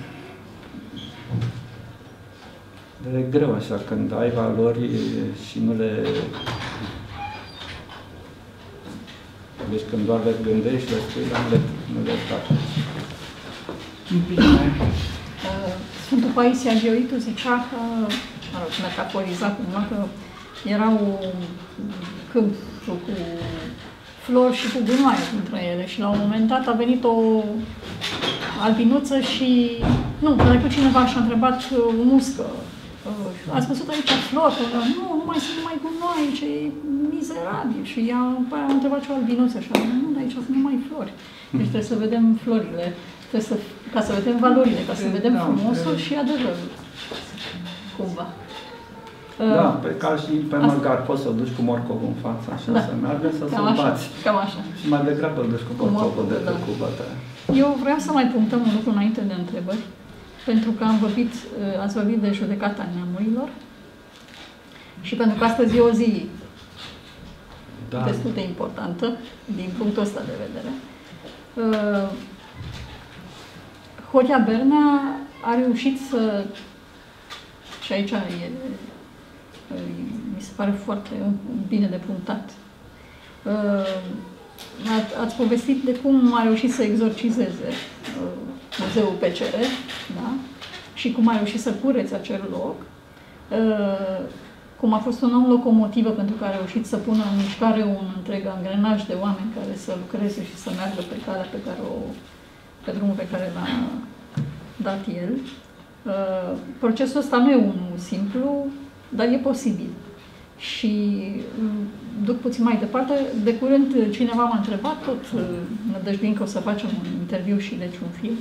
Dar e greu așa, când ai valori și nu le... Deci când doar le gândești, le spui, dar nu le practici. Un pic mai. Sfântul Paisie Aghioritul zicea, mă rog, metaforiza cumva, că era un câmp cu flori și cu gunoaie între ele și la un moment dat a venit o albinuță și, nu, dacă cineva și-a întrebat o muscă, ați văzut aici flori, nu, nu mai sunt numai gunoaie, ce e mizerabil. Și ea a întrebat și o albinuță și a zis, nu, dar aici sunt numai flori. Deci trebuie să vedem florile, trebuie să, ca să vedem valorile, ca să vedem frumosul și adevărul, cumva. Da, pe cal și pe măgar poți să o duci cu morcovul în fața, așa da. Să meargă, să se bați. Cam așa. Și mai degrabă îl duci cu morcovul de da. Cu bătaia. Eu vreau să mai punctăm un lucru înainte de întrebări, pentru că am vorbit, ați vorbit de judecata neamurilor și pentru că astăzi e o zi da. Destul de importantă, din punctul ăsta de vedere. Uh, Horia Bernea a reușit să, și aici e, mi se pare foarte bine de punctat. Ați povestit de cum a reușit să exorcizeze muzeul P C R, da? Și cum a reușit să curețe acel loc, cum a fost un om locomotivă pentru că a reușit să pună în mișcare un întreg angrenaj de oameni care să lucreze și să meargă pe calea pe care o, pe drumul pe care l-a dat el. Procesul ăsta nu e unul simplu, dar e posibil. Și duc puțin mai departe, de curând cineva m-a întrebat, tot nădăjduind că o să facem un interviu și deci un film,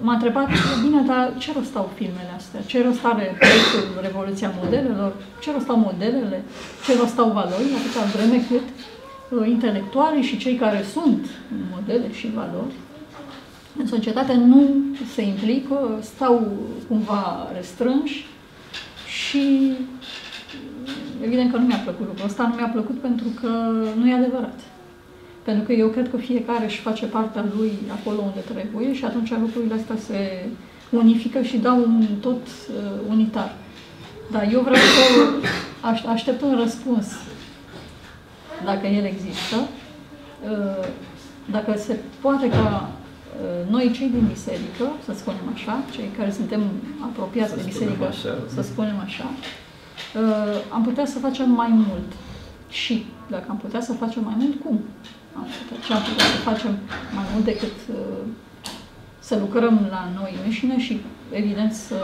m-a întrebat, bine, dar ce rost au filmele astea? Ce rost are proiectul Revoluția Modelelor? Ce rost au modelele? Ce rost au valorile? Atâta vreme cât intelectualii și cei care sunt modele și valori în societate nu se implică, stau cumva restrânși și evident că nu mi-a plăcut lucrul ăsta, nu mi-a plăcut pentru că nu e adevărat. Pentru că eu cred că fiecare își face partea lui acolo unde trebuie și atunci lucrurile astea se unifică și dau un tot uh, unitar. Dar eu vreau să aș, aștept un răspuns, dacă el există, uh, dacă se poate ca noi, cei din biserică, să spunem așa, cei care suntem apropiați să de biserică, așa, să spunem așa, am putea să facem mai mult. Și dacă am putea să facem mai mult, cum? Am putea, ce am putea să facem mai mult decât să lucrăm la noi înșine și, evident, să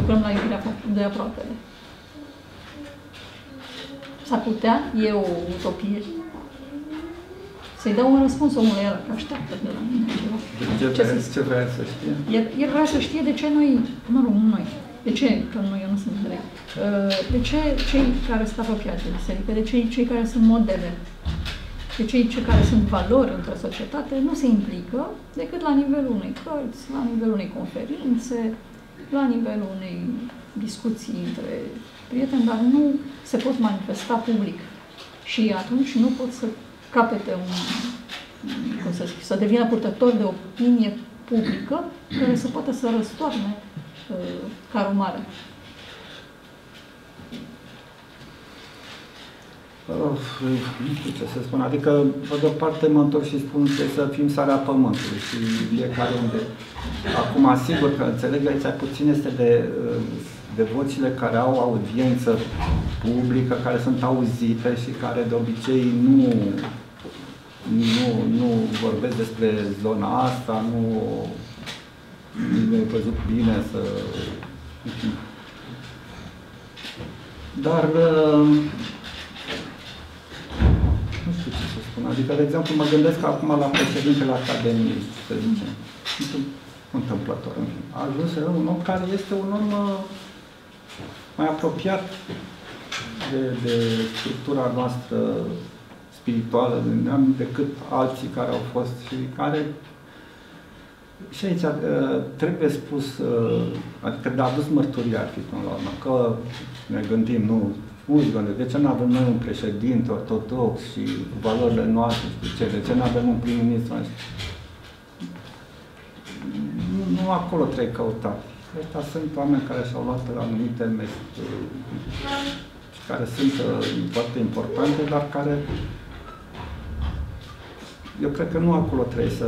lucrăm la iubirea de aproapele? S-ar putea? E o utopie? Să-i dau un răspuns omului ăla, că așteaptă de la mine ceva. Ce, ce, vrea, ce vrea să știe? El, el vrea să știe de ce noi, mă rog, noi, de ce, că noi, eu nu sunt drept, de ce cei care sunt apropiați de biserică, de ce cei care sunt modele, de cei care sunt valori într-o societate, nu se implică decât la nivelul unei cărți, la nivelul unei conferințe, la nivelul unei discuții între prieteni, dar nu se pot manifesta public și atunci nu pot să capete un, cum să zic, să devină purtător de opinie publică, care să poată să răstoarne uh, ca urmare. Of, nu știu ce să spun, adică, pe de-o parte mă întorc și spun că să fim Sarea Pământului și fiecare unde. Acum, sigur că înțeleg, aici puțin este de, de vocile care au audiență publică, care sunt auzite și care de obicei nu Nu, nu vorbesc despre zona asta, nu mi-a văzut bine să... Dar... Nu știu ce să spun, adică, de exemplu, mă gândesc acum la președintele Academiei, să zicem. Nu sunt întâmplător. A ajuns să un om care este un om mai apropiat de, de structura noastră spirituală de neam decât alții care au fost și care... Și aici trebuie spus, adică de adus mărturia ar fi până la urmă, că ne gândim, nu, uzgăle, de ce nu avem noi un președinte ortodox și valorile noastre, de ce, de ce nu avem un prim-ministru? nu acolo trebuie căutat. Ăștia sunt oameni care și-au luat anumite meserii care sunt foarte importante, dar care eu cred că nu acolo trebuie să...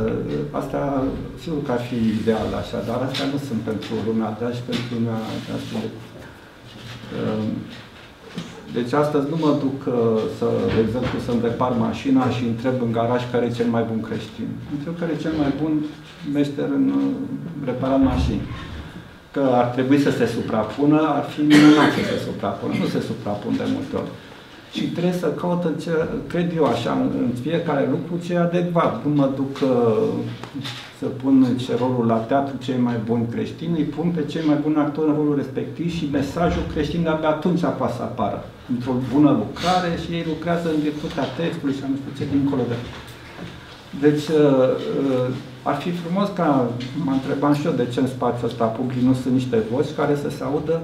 Asta, sigur că ar fi ideal așa, dar astea nu sunt pentru lumea ta și pentru lumea asta. Deci astăzi nu mă duc, să, de exemplu, să-mi repar mașina și întreb în garaj care e cel mai bun creștin. Întreb care e cel mai bun meșter în repara mașini. Că ar trebui să se suprapună, ar fi minunat să se suprapună. Nu se suprapun de multe ori. Și trebuie să caut, în ce, cred eu așa, în fiecare lucru ce e adecvat. Nu mă duc să pun ce rolul la teatru, ce e mai bun creștin, îi pun pe cei mai buni actori în rolul respectiv și mesajul creștin de-abia atunci poate să apară. Într-o bună lucrare și ei lucrează în virtutea textului și nu știu ce dincolo de... Deci, ar fi frumos ca, mă întrebam și eu de ce în spațiul ăsta public nu sunt niște voci care să se audă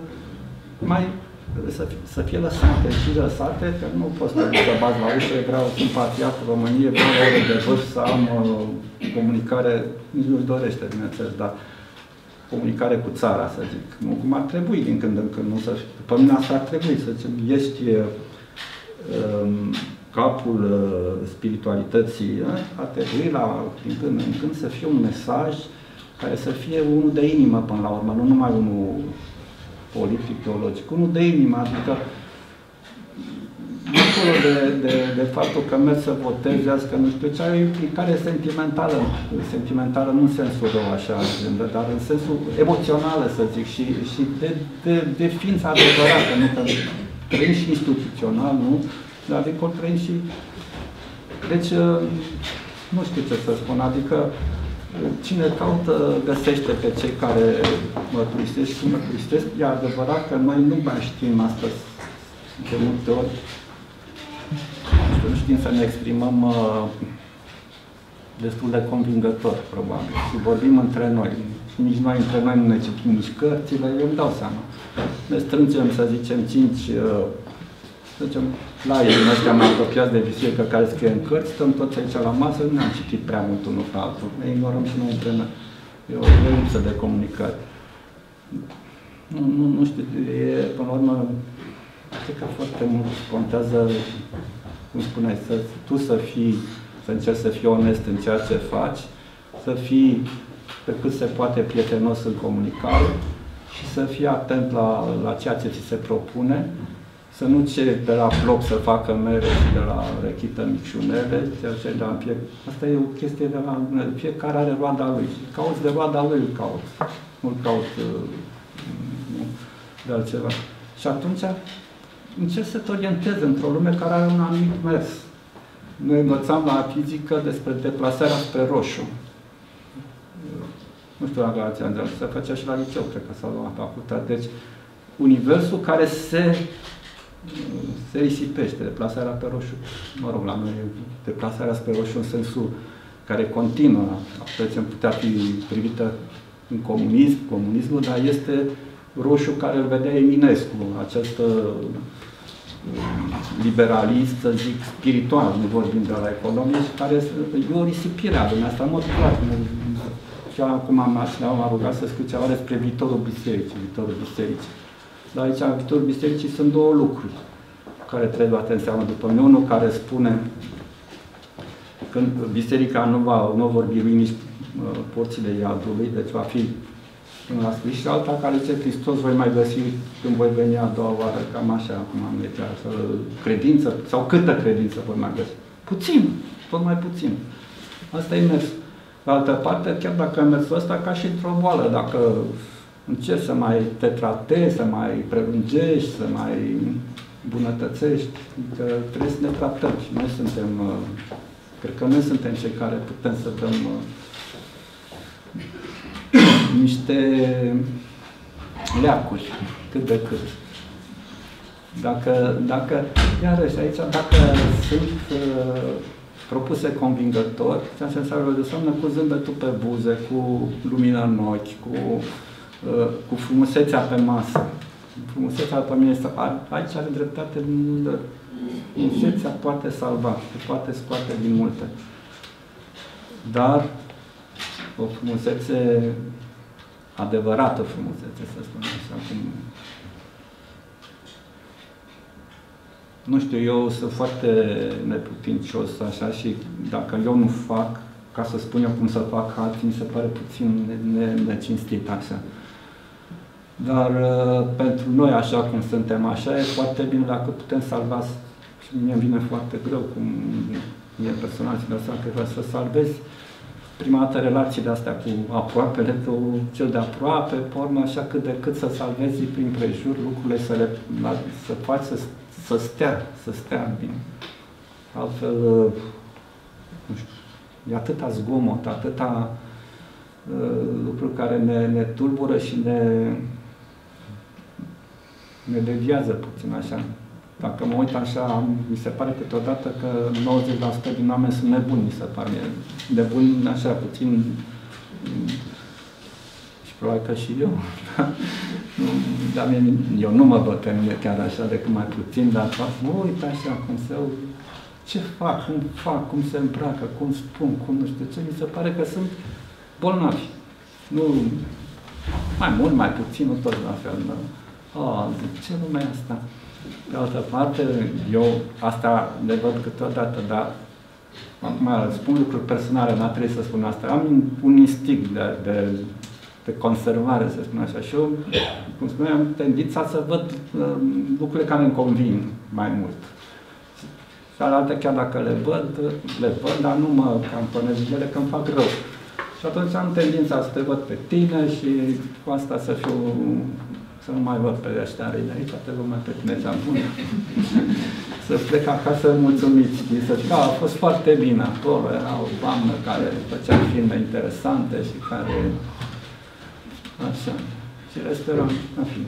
mai, să, să fie lăsate și lăsate, că nu poți să te bați la ușă, vreau să sunt parțial cu România, vreau ore de vârf să am uh, comunicare, nici nu-și dorește, bineînțeles, dar comunicare cu țara, să zic. Nu cum ar trebui din când în când, nu să... După mine asta ar trebui, să zicem, ești... Uh, capul uh, spiritualității, a trebui la, din când în când să fie un mesaj care să fie unul de inimă până la urmă, nu numai unul politic, teologic, unul de inimă, adică dincolo de, de, de faptul că mergi să votezi, că nu știu ce, e o implicare sentimentală, sentimentală nu în sensul rău așa, dar în sensul emoțională, să zic, și, și de, de, de ființă adevărată, nu că trăim și instituțional, nu? Dar din contră și... Deci, nu știu ce să spun, adică cine caută, găsește pe cei care mă turistești și mă turistești. E adevărat că noi nu mai știm astăzi de multe ori, nu știm să ne exprimăm uh, destul de convingător, probabil. Și vorbim între noi. Nici noi între noi nu ne citim nici cărțile, eu îmi dau seama. Ne strângem, să zicem, cinci... Uh, să zicem, laie din ăștia mai apropiați de biserică care scrie în cărți, stăm toți aici la masă, nu ne-am citit prea mult unul pe altul, ne ignorăm și nu împreună. E o lipsă de comunicare. Nu, nu, nu știu, e, până la urmă, cred că foarte mult contează, cum spuneai, să, tu să fii, să încerci să fii onest în ceea ce faci, să fii pe cât se poate prietenos în comunicare și să fii atent la, la ceea ce ți se propune. Să nu ceri de la bloc să facă mere și de la rechită micșunele, ceea ce de la piept. Asta e o chestie de la fiecare are roada lui. Cauți de roada lui, îl cauți. Nu-l cauți nu, de altceva. Și atunci încerci să te orientezi într-o lume care are un anumit mers. Noi învățam la fizică despre deplasarea spre roșu. Nu știu la Galația Andreea, se făcea și la liceu, cred că sau la facultate. Deci, universul care se se risipește, deplasarea pe roșu. Mă rog, la noi deplasarea spre roșu în sensul care continuă, putem putea fi privită în comunism, comunismul, dar este roșu care îl vedea Eminescu, acest liberalist, să zic, spiritual, nu vorbim de la economie, și care e o risipire a lumea asta, în mod clar. Și acum m-a rugat să scriu ceva despre viitorul bisericii, viitorul bisericii. Dar aici, în viitorul bisericii, sunt două lucruri care trebuie luate în seamă după mine. Unul care spune că biserica nu va, nu vor birui nici porțile iadului, deci va fi până la sfârșit, și alta care zice, Hristos voi mai găsi când voi veni a doua oară, cam așa, cum am legea, credință, sau câtă credință voi mai găsi? Puțin, tot mai puțin. Asta e mers. Pe altă parte, chiar dacă e mersul ăsta, ca și într-o boală, dacă încerci să mai te tratezi, să mai prelungești, să mai bunătățești, că trebuie să ne tratăm și noi suntem, cred că noi suntem cei care putem să dăm niște leacuri, cât de cât. Dacă, dacă, iarăși aici, dacă sunt propuse convingător, ceea ce înseamnă de somnă, cu zâmbetul pe buze, cu lumina în ochi, cu cu frumusețea pe masă. Frumusețea pe mine este... Aici are dreptate, frumusețea poate salva, poate scoate din multe. Dar o frumusețe adevărată frumusețe, să spun așa. Cum... Nu știu, eu sunt foarte neputincios așa și dacă eu nu fac, ca să spun eu cum să fac alții, mi se pare puțin necinstit așa. Dar pentru noi, așa cum suntem așa, e foarte bine dacă putem salva. Și mie îmi vine foarte greu cum e personal și de asta că vreau să salvezi prima dată relațiile astea cu aproapele, cu cel de aproape, pe urmă așa cât de cât să salvezi prin prejur lucrurile, să le să faci să, să stea, să stea bine. Altfel, nu știu, e atâta zgomot, atâta uh, lucruri care ne, ne tulbură și ne, ne deviază puțin așa. Dacă mă uit așa, mi se pare câteodată că nouăzeci la sută din oameni sunt nebuni, mi se pare. Nebuni așa puțin și probabil că și eu. Dar mie, eu nu mă bătem chiar așa, decât mai puțin, dar mă uit așa cum se... Ce fac, cum fac, cum se îmbracă, cum spun, cum nu știu ce, mi se pare că sunt bolnavi. Nu, mai mult, mai puțin, nu toți la fel. Dar, oh, de ce lumea asta? Pe altă parte, eu asta le văd câteodată, dar acum spun lucruri personale, dar trebuie să spun asta. Am un instinct de, de, de conservare, să spun așa, și eu, cum spuneam, am tendința să văd uh, lucrurile care îmi convin mai mult. Și altă, chiar dacă le văd, le văd, dar nu mă campanez de ele, că îmi fac rău. Și atunci am tendința să te văd pe tine și cu asta să fiu... Să nu mai văd pe ăștia răi de aici, toată lumea pe tine cea bună. Să plec acasă mulțumit, știi? Să zic, da, a fost foarte bine acolo, era o doamnă care făcea filme interesante și care... Așa. Și restaurant, în fi.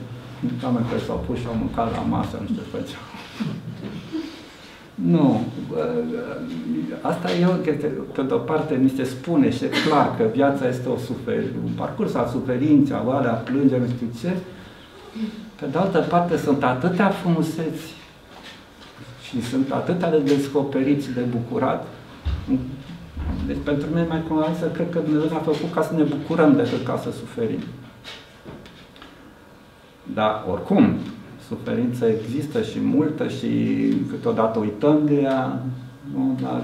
Oameni care s-au pus și au mâncat la masă, nu știu ce făceau. Nu. Asta e o chestie, pe de-o parte mi se spune și e clar că viața este o suferință, un parcurs al suferinței, al alea, plângeri, nu știu ce. Pe de altă parte, sunt atâtea frumuseți și sunt atâtea de descoperiți, de bucurat. Deci, pentru mine, mai convins să cred că Dumnezeu ne-a făcut ca să ne bucurăm decât ca să suferim. Dar, oricum, suferința există și multă și câteodată uităm de ea, nu? Dar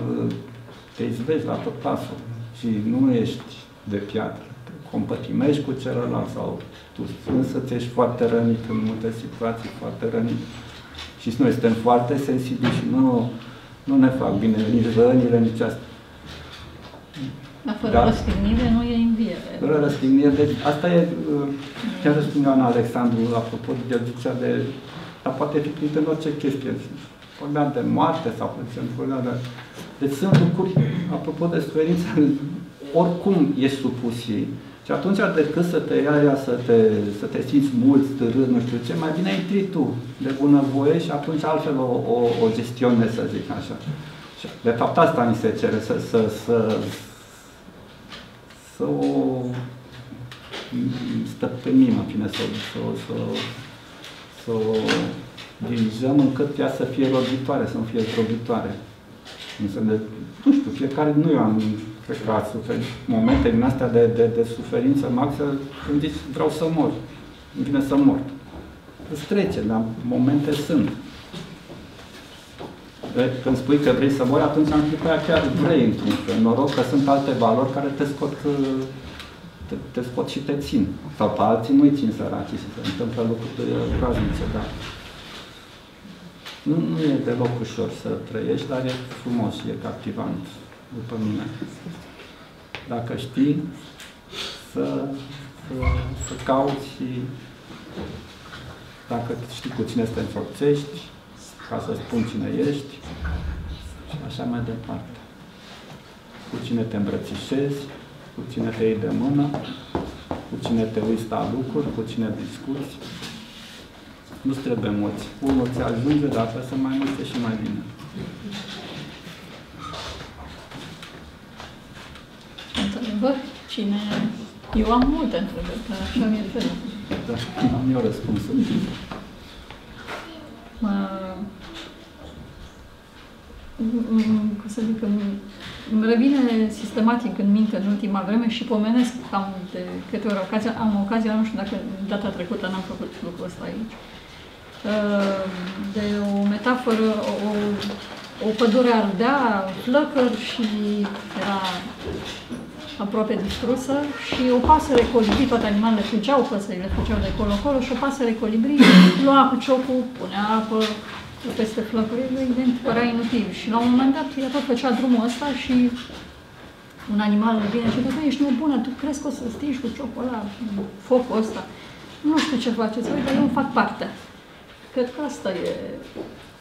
te izbești la tot pasul și nu ești de piatră. Compătimești cu celălalt sau tu însăți ești foarte rănit în multe situații, foarte rănit. Și noi suntem foarte sensibili și nu, nu ne fac bine nici rănile, nici asta. Dar fără da. răstignire nu e înviere. Fără răstignire, deci asta e, chiar răstignea Ion Alexandru, apropo de zicea de, dar poate fi primit în orice chestie. Vorbea de moarte sau puțin, vorbea de... Deci sunt lucruri, apropo de suferință, oricum ești supus ei. Și atunci, decât să te ia ea, să te, să te simți mult, stârât, nu știu ce, mai bine intri tu de bunăvoie și atunci altfel o, o, o gestionezi, să zic așa. Și de fapt asta mi se cere, să, să, să, să o stăpânim, în fine, să, să, să, să o dirijăm încât ea să fie robitoare, să nu fie robitoare. Nu știu, fiecare nu eu am... Cred că ați suferit momente din astea de, de, de suferință maxă, când zici, vreau să mor, îmi vine să mor. Îți trece, dar momente sunt. De, când spui că vrei să mori, atunci în clipa aia chiar vrei într-un fel. Noroc că sunt alte valori care te scot, te, te scot și te țin. Sau pe alții nu-i țin săraci și se întâmplă lucruri groaznice, dar... Nu, nu e deloc ușor să trăiești, dar e frumos și e captivant. După mine. Dacă știi, să, să, să cauți și dacă știi cu cine să te înfăpțești, ca să spun cine ești și așa mai departe. Cu cine te îmbrățișezi, cu cine te iei de mână, cu cine te uiți la lucruri, cu cine discuți. Nu trebuie mulți. Unul ți ajunge, dar trebuie să mai multe și mai bine. Întrebări? Cine... Eu am multe întrebări, dar așa mi-e felul. Da, am eu răspunsul. Mă... Cum să zic, Îmi revine sistematic în minte în ultima vreme și pomenesc cam de câte ori ocazia, am ocazia, nu știu dacă data trecută n-am făcut lucrul ăsta aici, de o metaforă, o, o pădure ardea, flăcări și era aproape distrusă și o pasăre colibri, toate animalele fugeau, păsările fugeau de colo-colo și o pasăre colibri lua cu ciocul, punea apă peste flăcările, evident, părea inutil. Și la un moment dat ea tot făcea drumul ăsta și un animal vine și zice, ești nebună, tu crezi că o să stingi cu ciocul ăla, focul ăsta? Nu știu ce faceți, uite, eu îmi fac partea. Cred că asta e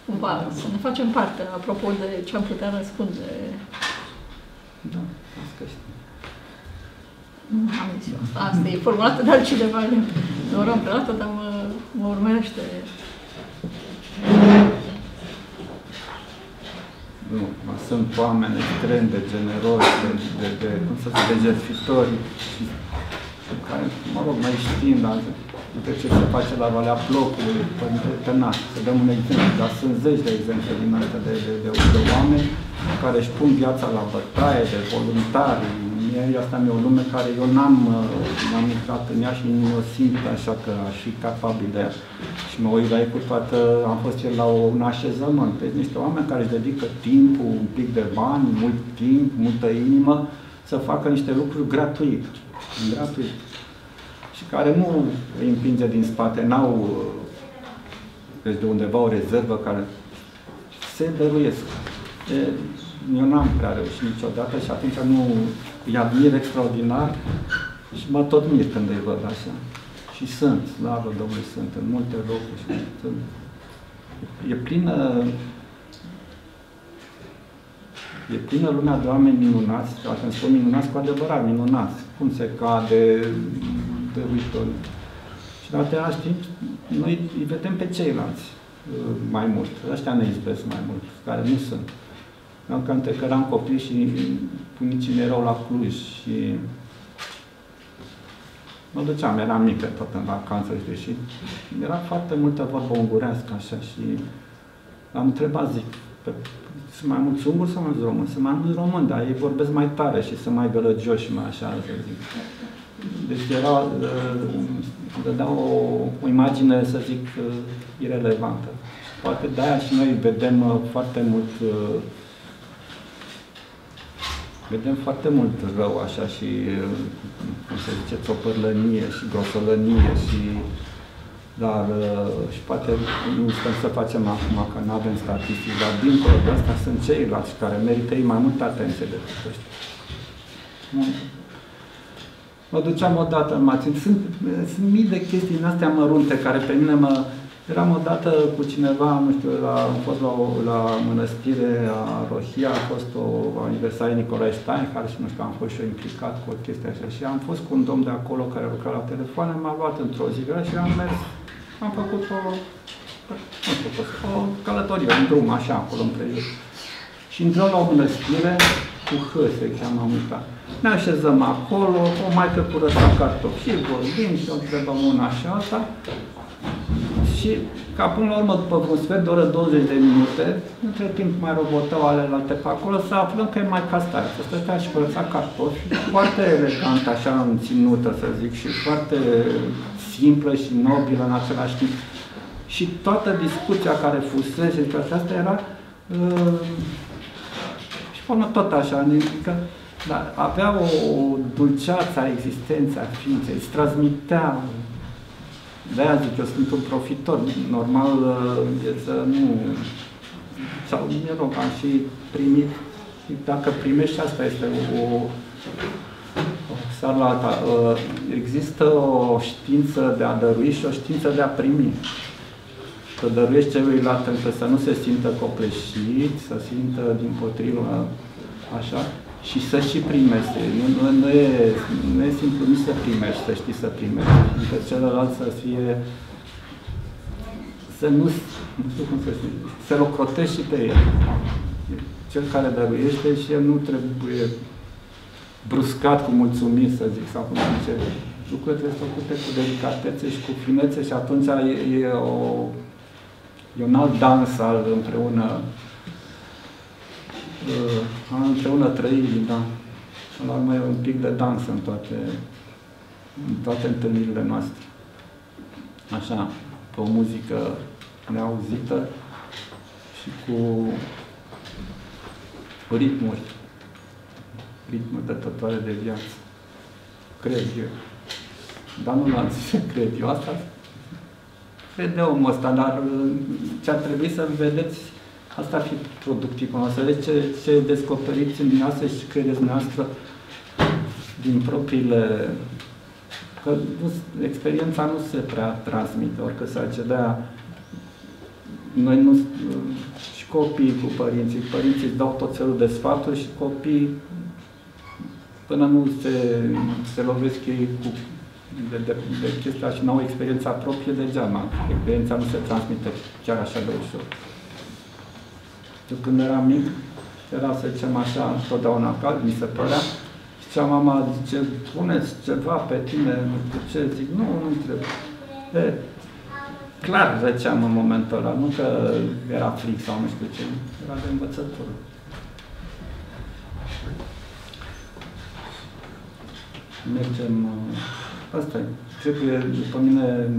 cumva, să ne facem parte, apropo de ce am putea răspunde. Da, asta știu. Nu am zis eu asta, asta e formulată de altcineva, nu o rog prelată, dar mă, mă urmărește. Nu, sunt oameni extrem de generoși, de, de, de, cum să zic, de jertfitori, care, mă rog, mai știm, dar uite ce se face la Valea Plopului, Părintele Tănac, să dăm un exemplu, dar sunt zeci de exemple din astea de, de, de, de oameni care își pun viața la bătaie, de voluntari. Asta mi-e o lume care eu n-am intrat în ea și nu o simt așa că aș fi capabil de ea. Și mă uit la ei cu toată, am fost eu la o, un așezământ. Deci niște oameni care își dedică timpul, un pic de bani, mult timp, multă inimă, să facă niște lucruri gratuit. gratuit. Și care nu îi împinge din spate, n-au deci de undeva o rezervă care se dăruiesc. E, eu n-am prea reușit niciodată și atunci nu îi admir extraordinar și mă tot mir când îi văd așa. Și sunt, slavă Domnului, sunt în multe locuri. Sunt, e plină e plină lumea de oameni minunați, dacă îmi spun minunați, cu adevărat minunați. Cum se cade, dăruitori. Și la același timp, noi îi vedem pe ceilalți mai mult. Ăștia ne izbesc mai mult, care nu sunt. Că între că eram copii și bunicii mei erau la Cluj și mă duceam, eram mică tot în vacanță și deși era foarte multă vorbă ungurească așa și am întrebat, zic, sunt mai mulți unguri sau mai mulți români? Sunt mai mulți români, dar ei vorbesc mai tare și sunt mai gălăgioși și mai așa, să zic. Deci era, dădea o, o imagine, să zic, irelevantă. Poate de-aia și noi vedem foarte mult Vedem foarte mult rău, așa, și, cum se zice, țopărlănie și grosolănie și... Dar, și poate nu stăm să facem acum, că nu avem statistici, dar dincolo de asta sunt ceilalți care merită ei mai multă atenție decât ăștia. Mă duceam odată în mațin. Sunt, sunt mii de chestii din astea mărunte care pe mine mă... Eram odată cu cineva, nu știu, la, am fost la, la mănăstire a Rohia, a fost o aniversare Nicolae Steinhardt și nu știu, am fost și eu implicat cu o chestie așa și am fost cu un domn de acolo care lucra la telefoane, m-a luat într-o zi grea și am mers, am făcut o, nu știu, o călătorie, un drum așa acolo împrejur. Și intrăm la o mănăstire cu H, se cheamă, am uitat. Ne așezăm acolo, o maică curăța cartofi și vorbim și o întrebăm una și alta. Și ca până la urmă, după un sfert de oră, douăzeci de minute, între timp mai robotau alelalte pe acolo, să aflăm că e mai castare. Să stătea și curăța cartofi, foarte elegant, așa înținută, să zic, și foarte simplă și nobilă în același timp. Și toată discuția care fusese și toate astea era... Uh, și până tot așa, adică, dar avea o, o dulceață a existenței, a ființei, îți transmitea. De-aia zic, eu sunt un profitor. Normal e să nu... Sau, mă rog, am și primit... Dacă primești, asta este o... Sau la alta. Există o știință de a dărui și o știință de a primi. Să dăruiești celuilalt, pentru să nu se simtă copleșit, să simtă dimpotrivă, așa. Și să și primești. Nu, nu, nu, e, nu e simplu nici să primești, să știi să primești. Adică celălalt să fie... Să nu... Nu știu cum să spun. Să locrotești și pe el. Cel care dăruiește și el nu trebuie bruscat cu mulțumiri, să zic, sau cum zice. Lucrurile trebuie făcute cu delicatețe și cu finețe și atunci e, e, o, e un alt dans al împreună. a împreună trăi, dar până la urmă e un pic de dans în toate, în toate întâlnirile noastre. Așa, pe o muzică neauzită și cu ritmuri, ritmuri dătătoare de viață. Cred eu. Dar nu l-am zis, cred eu. Asta crede omul ăsta, dar ce-ar trebui să vedeți, asta ar fi productiv, să vedeți ce, ce descoperiți în dumneavoastră și credeți dumneavoastră din propriile... Că nu, experiența nu se prea transmite, orică s-ar cedea. Noi nu... și copiii cu părinții. Părinții îți dau tot felul de sfaturi și copiii, până nu se, se lovesc ei cu... De, de, de chestia și nouă experiența proprie degeaba. Experiența nu se transmite chiar așa de ușor. Eu când eram mic, era să zicem așa, întotdeauna cald, mi se părea, și zicea mama, zice, puneți ceva pe tine, cu ce? Zic, nu, nu trebuie. E, clar răceam în momentul ăla, nu că era fric sau nu știu ce, era de învățătură. Mergem... Asta e. Trebuie, după mine,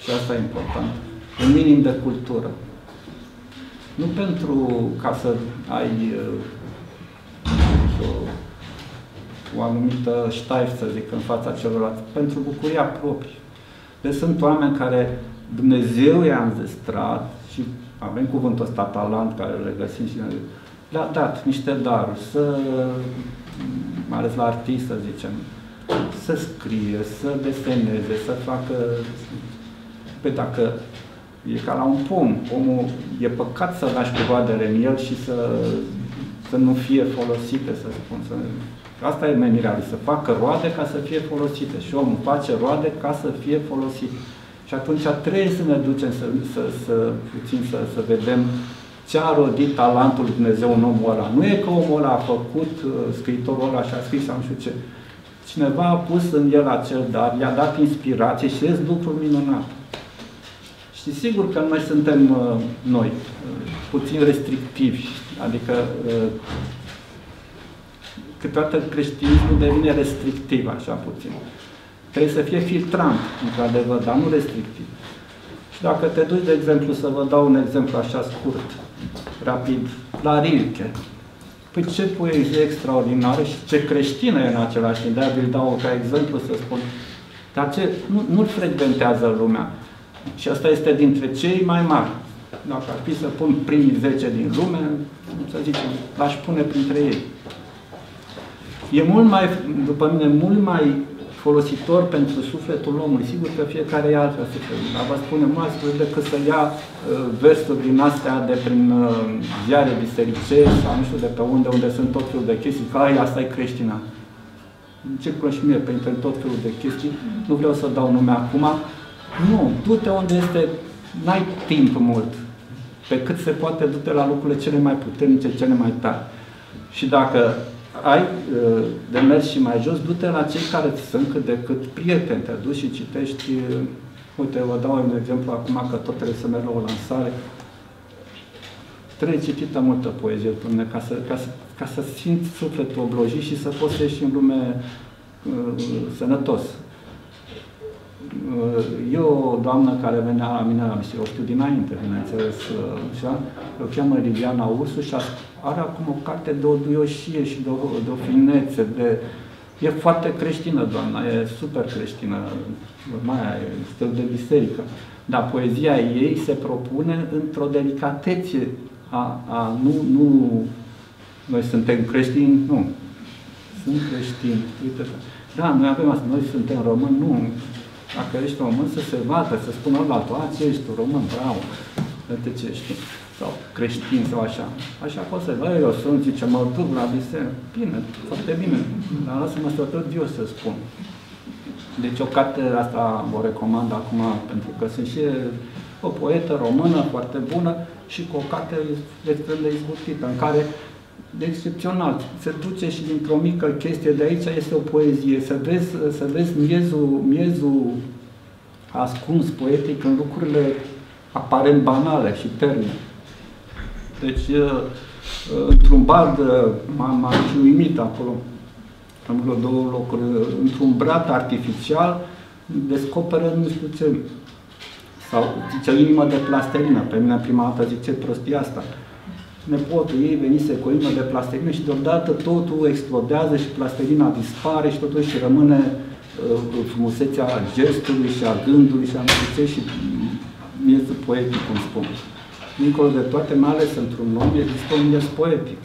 și asta e important, un minim de cultură. Nu pentru ca să ai uh, o, o anumită ștaif, să zic, în fața celorlalți, pentru bucuria proprie. Deci sunt oameni care Dumnezeu i-a înzestrat și avem cuvântul ăsta talent, care le găsim și le-a dat niște daruri, să... mai ales la artist, să zicem, să scrie, să deseneze, să facă... Păi dacă e ca la un pom, omul e păcat să lași covoadele în el și să, să nu fie folosite, să spun. Să... Asta e menirea lui, să facă roade ca să fie folosite. Și omul face roade ca să fie folosit. Și atunci trebuie să ne ducem să, să, să, puțin să, să vedem ce a rodit talentul lui Dumnezeu în omul ăla. Nu e că omul ăla a făcut, scriitorul ăla și-a scris sau nu știu ce. Cineva a pus în el acel dar, i-a dat inspirație și este lucru minunat. Și sigur că noi suntem, noi, puțin restrictivi. Adică, câteodată creștinismul devine restrictiv, așa puțin. Trebuie să fie filtrant, într-adevăr, dar nu restrictiv. Și dacă te duci, de exemplu, să vă dau un exemplu așa scurt, rapid, la Rilke. Păi ce poezie extraordinară și ce creștină e în același timp. De-aia vi-l dau ca exemplu să spun. Dar ce, nu, nu-l frecventează lumea. Și asta este dintre cei mai mari. Dacă ar fi să pun primii zece din lume, să zicem, l-aș pune printre ei. E mult mai, după mine, mult mai folositor pentru sufletul omului. Sigur că fiecare e altfel sufletul. Dar vă spunem mai scurt decât să ia versuri din astea de prin ziare bisericești sau nu știu de pe unde, unde sunt tot felul de chestii, că ai, asta e creștină. Ce și mie printre tot felul de chestii, nu vreau să dau nume acum. Nu, du-te unde este, n-ai timp mult. Pe cât se poate, du-te la lucrurile cele mai puternice, cele mai tari. Și dacă ai de mers și mai jos, du-te la cei care ți sunt cât de cât prieteni, te duci și citești. Uite, vă dau un exemplu acum, că tot trebuie să merg la o lansare. Trebuie citită multă poezie, Doamne, ca să, ca, să, ca să simți sufletul oblojit și să poți să ieși în lume uh, sănătos. Uh, eu, o doamnă care venea la mine, o știu dinainte, bineînțeles, uh, așa, o cheamă Rivianna Ursus și a are acum o carte de o duioșie și de o, de o finețe, de... E foarte creștină, doamna, e super creștină, mai e stil de biserică. Dar poezia ei se propune într-o delicatețe a... a nu, nu... Noi suntem creștini? Nu. Sunt creștini, uite. Da, noi avem asta, noi suntem români? Nu. Dacă ești român, să se vadă, să spună la toate, ești român, bravo. Uite ce ești. Sau creștin sau așa. Așa pot să vă, eu sunt, zice, mă duc la biserică. Bine, foarte bine. Dar lasă-mă să tot eu să spun. Deci o carte asta vă recomand acum, pentru că sunt și o poetă română foarte bună și cu o carte extrem de izbutită, în care, de excepțional, se duce și dintr-o mică chestie de aici, este o poezie. Să vezi, să vezi miezul, miezul ascuns poetic în lucrurile aparent banale și terne. Deci, într-un bar, m-am uimit acolo, în vreo două locuri, într-un brad artificial, descoperă nu știu ce, sau zice, inimă de plastelină. Pe mine prima dată zice, prostia asta. Nepotul ei venise cu o inimă de plastelină și deodată totul explodează și plastelina dispare și totul și rămâne uh, frumusețea gestului și a gândului și a înțeles și miezul poetic, cum spun. Dincolo de toate, mai ales într-un om, există un miez poetic.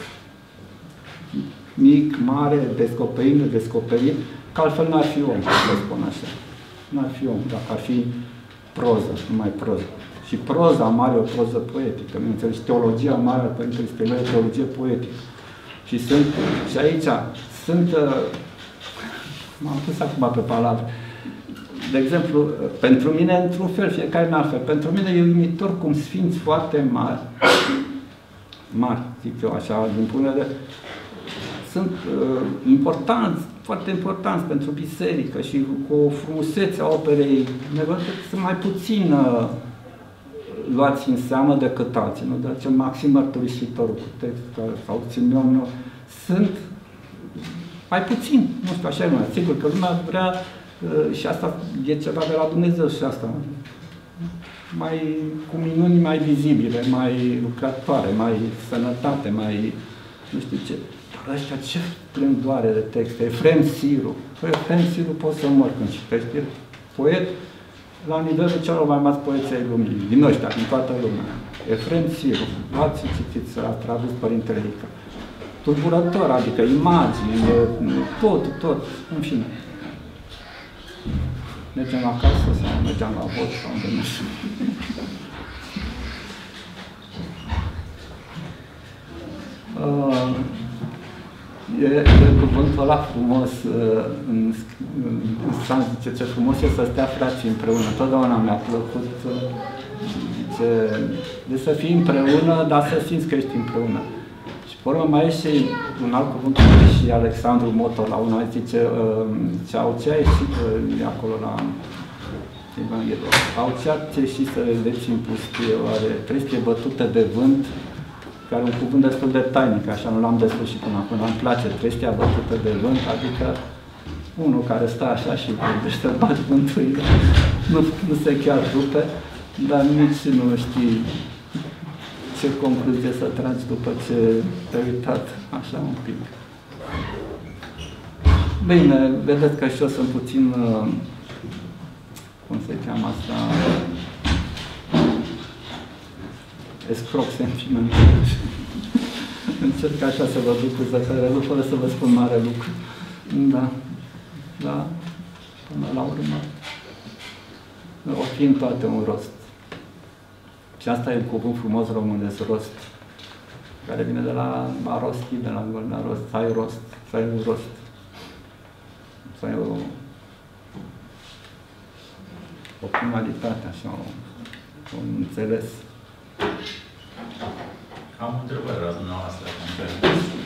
Mic, mare, descoperit, nedescoperit, că altfel n-ar fi om, să spun așa. N-ar fi om, dacă ar fi proză, numai proză. Și proza mare, o proză poetică, bineînțeles, teologia mare, Părintele Rică, o teologie poetică. Și sunt, și aici, sunt, m-am pus acum pe palavre, de exemplu, pentru mine, într-un fel, fiecare în altfel, pentru mine e uimitor cum sfinți foarte mari, mari, zic eu așa, din punct de vedere, sunt uh, importanți, foarte importanți pentru biserică și cu o frumusețe a operei, sunt mai puțin uh, luați în seamă decât alții, nu? Dar ce Maxim Mărturisitorul cu text sau Simeon, sunt mai puțin, nu știu, așa e lumea. Sigur că lumea vrea uh, și asta e ceva de la Dumnezeu și asta, mai cu minuni mai vizibile, mai lucrătoare, mai sănătate, mai nu știu ce. Dar ăștia ce plândoare de texte, Efrem Siru. Efrem Siru pot să mor când citești, e poet la nivelul celor mai mari poeții ai lumii, din ăștia, din toată lumea. Efrem Siru, ați citit, a tradus Părintele Rică. Tulburător, adică imagini, tot, tot, în fine. Mergem la casă sau mergeam la vot sau unde nu știu. uh. E, e cuvântul ăla frumos, în, în sens, zice, ce frumos e să stea frații împreună. Totdeauna mi-a plăcut, zice, de să fii împreună, dar să simți că ești împreună. Și pe urmă mai e și un alt cuvânt, și Alexandru Motor la una, zice, zice Aucea ieșit, e acolo la Evanghelie, Aucea ieșit să vedeți în pustie, oare trestie bătută de vânt, care un cuvânt destul de tainic, așa nu l-am destul și până acum, îmi place trestia bătută de vânt, adică unul care stă așa și gândește, bat vânturile, nu, nu se chiar rupe, dar nici nu știi ce concluzie să tragi după ce te-ai uitat așa un pic. Bine, vedeți că și eu sunt puțin, cum se cheamă asta, escroc sentimental. Încerc așa să vă duc cu zăcărelul, fără să vă spun mare lucru. Da. Da. Până la urmă. O fi în toate un rost. Și asta e un cuvânt frumos românesc, rost. Care vine de la a rosti, de la gol, la rost. Să ai rost, să ai un rost. Să ai o... o primalitate, așa, o... un înțeles. Am o întrebare la dumneavoastră.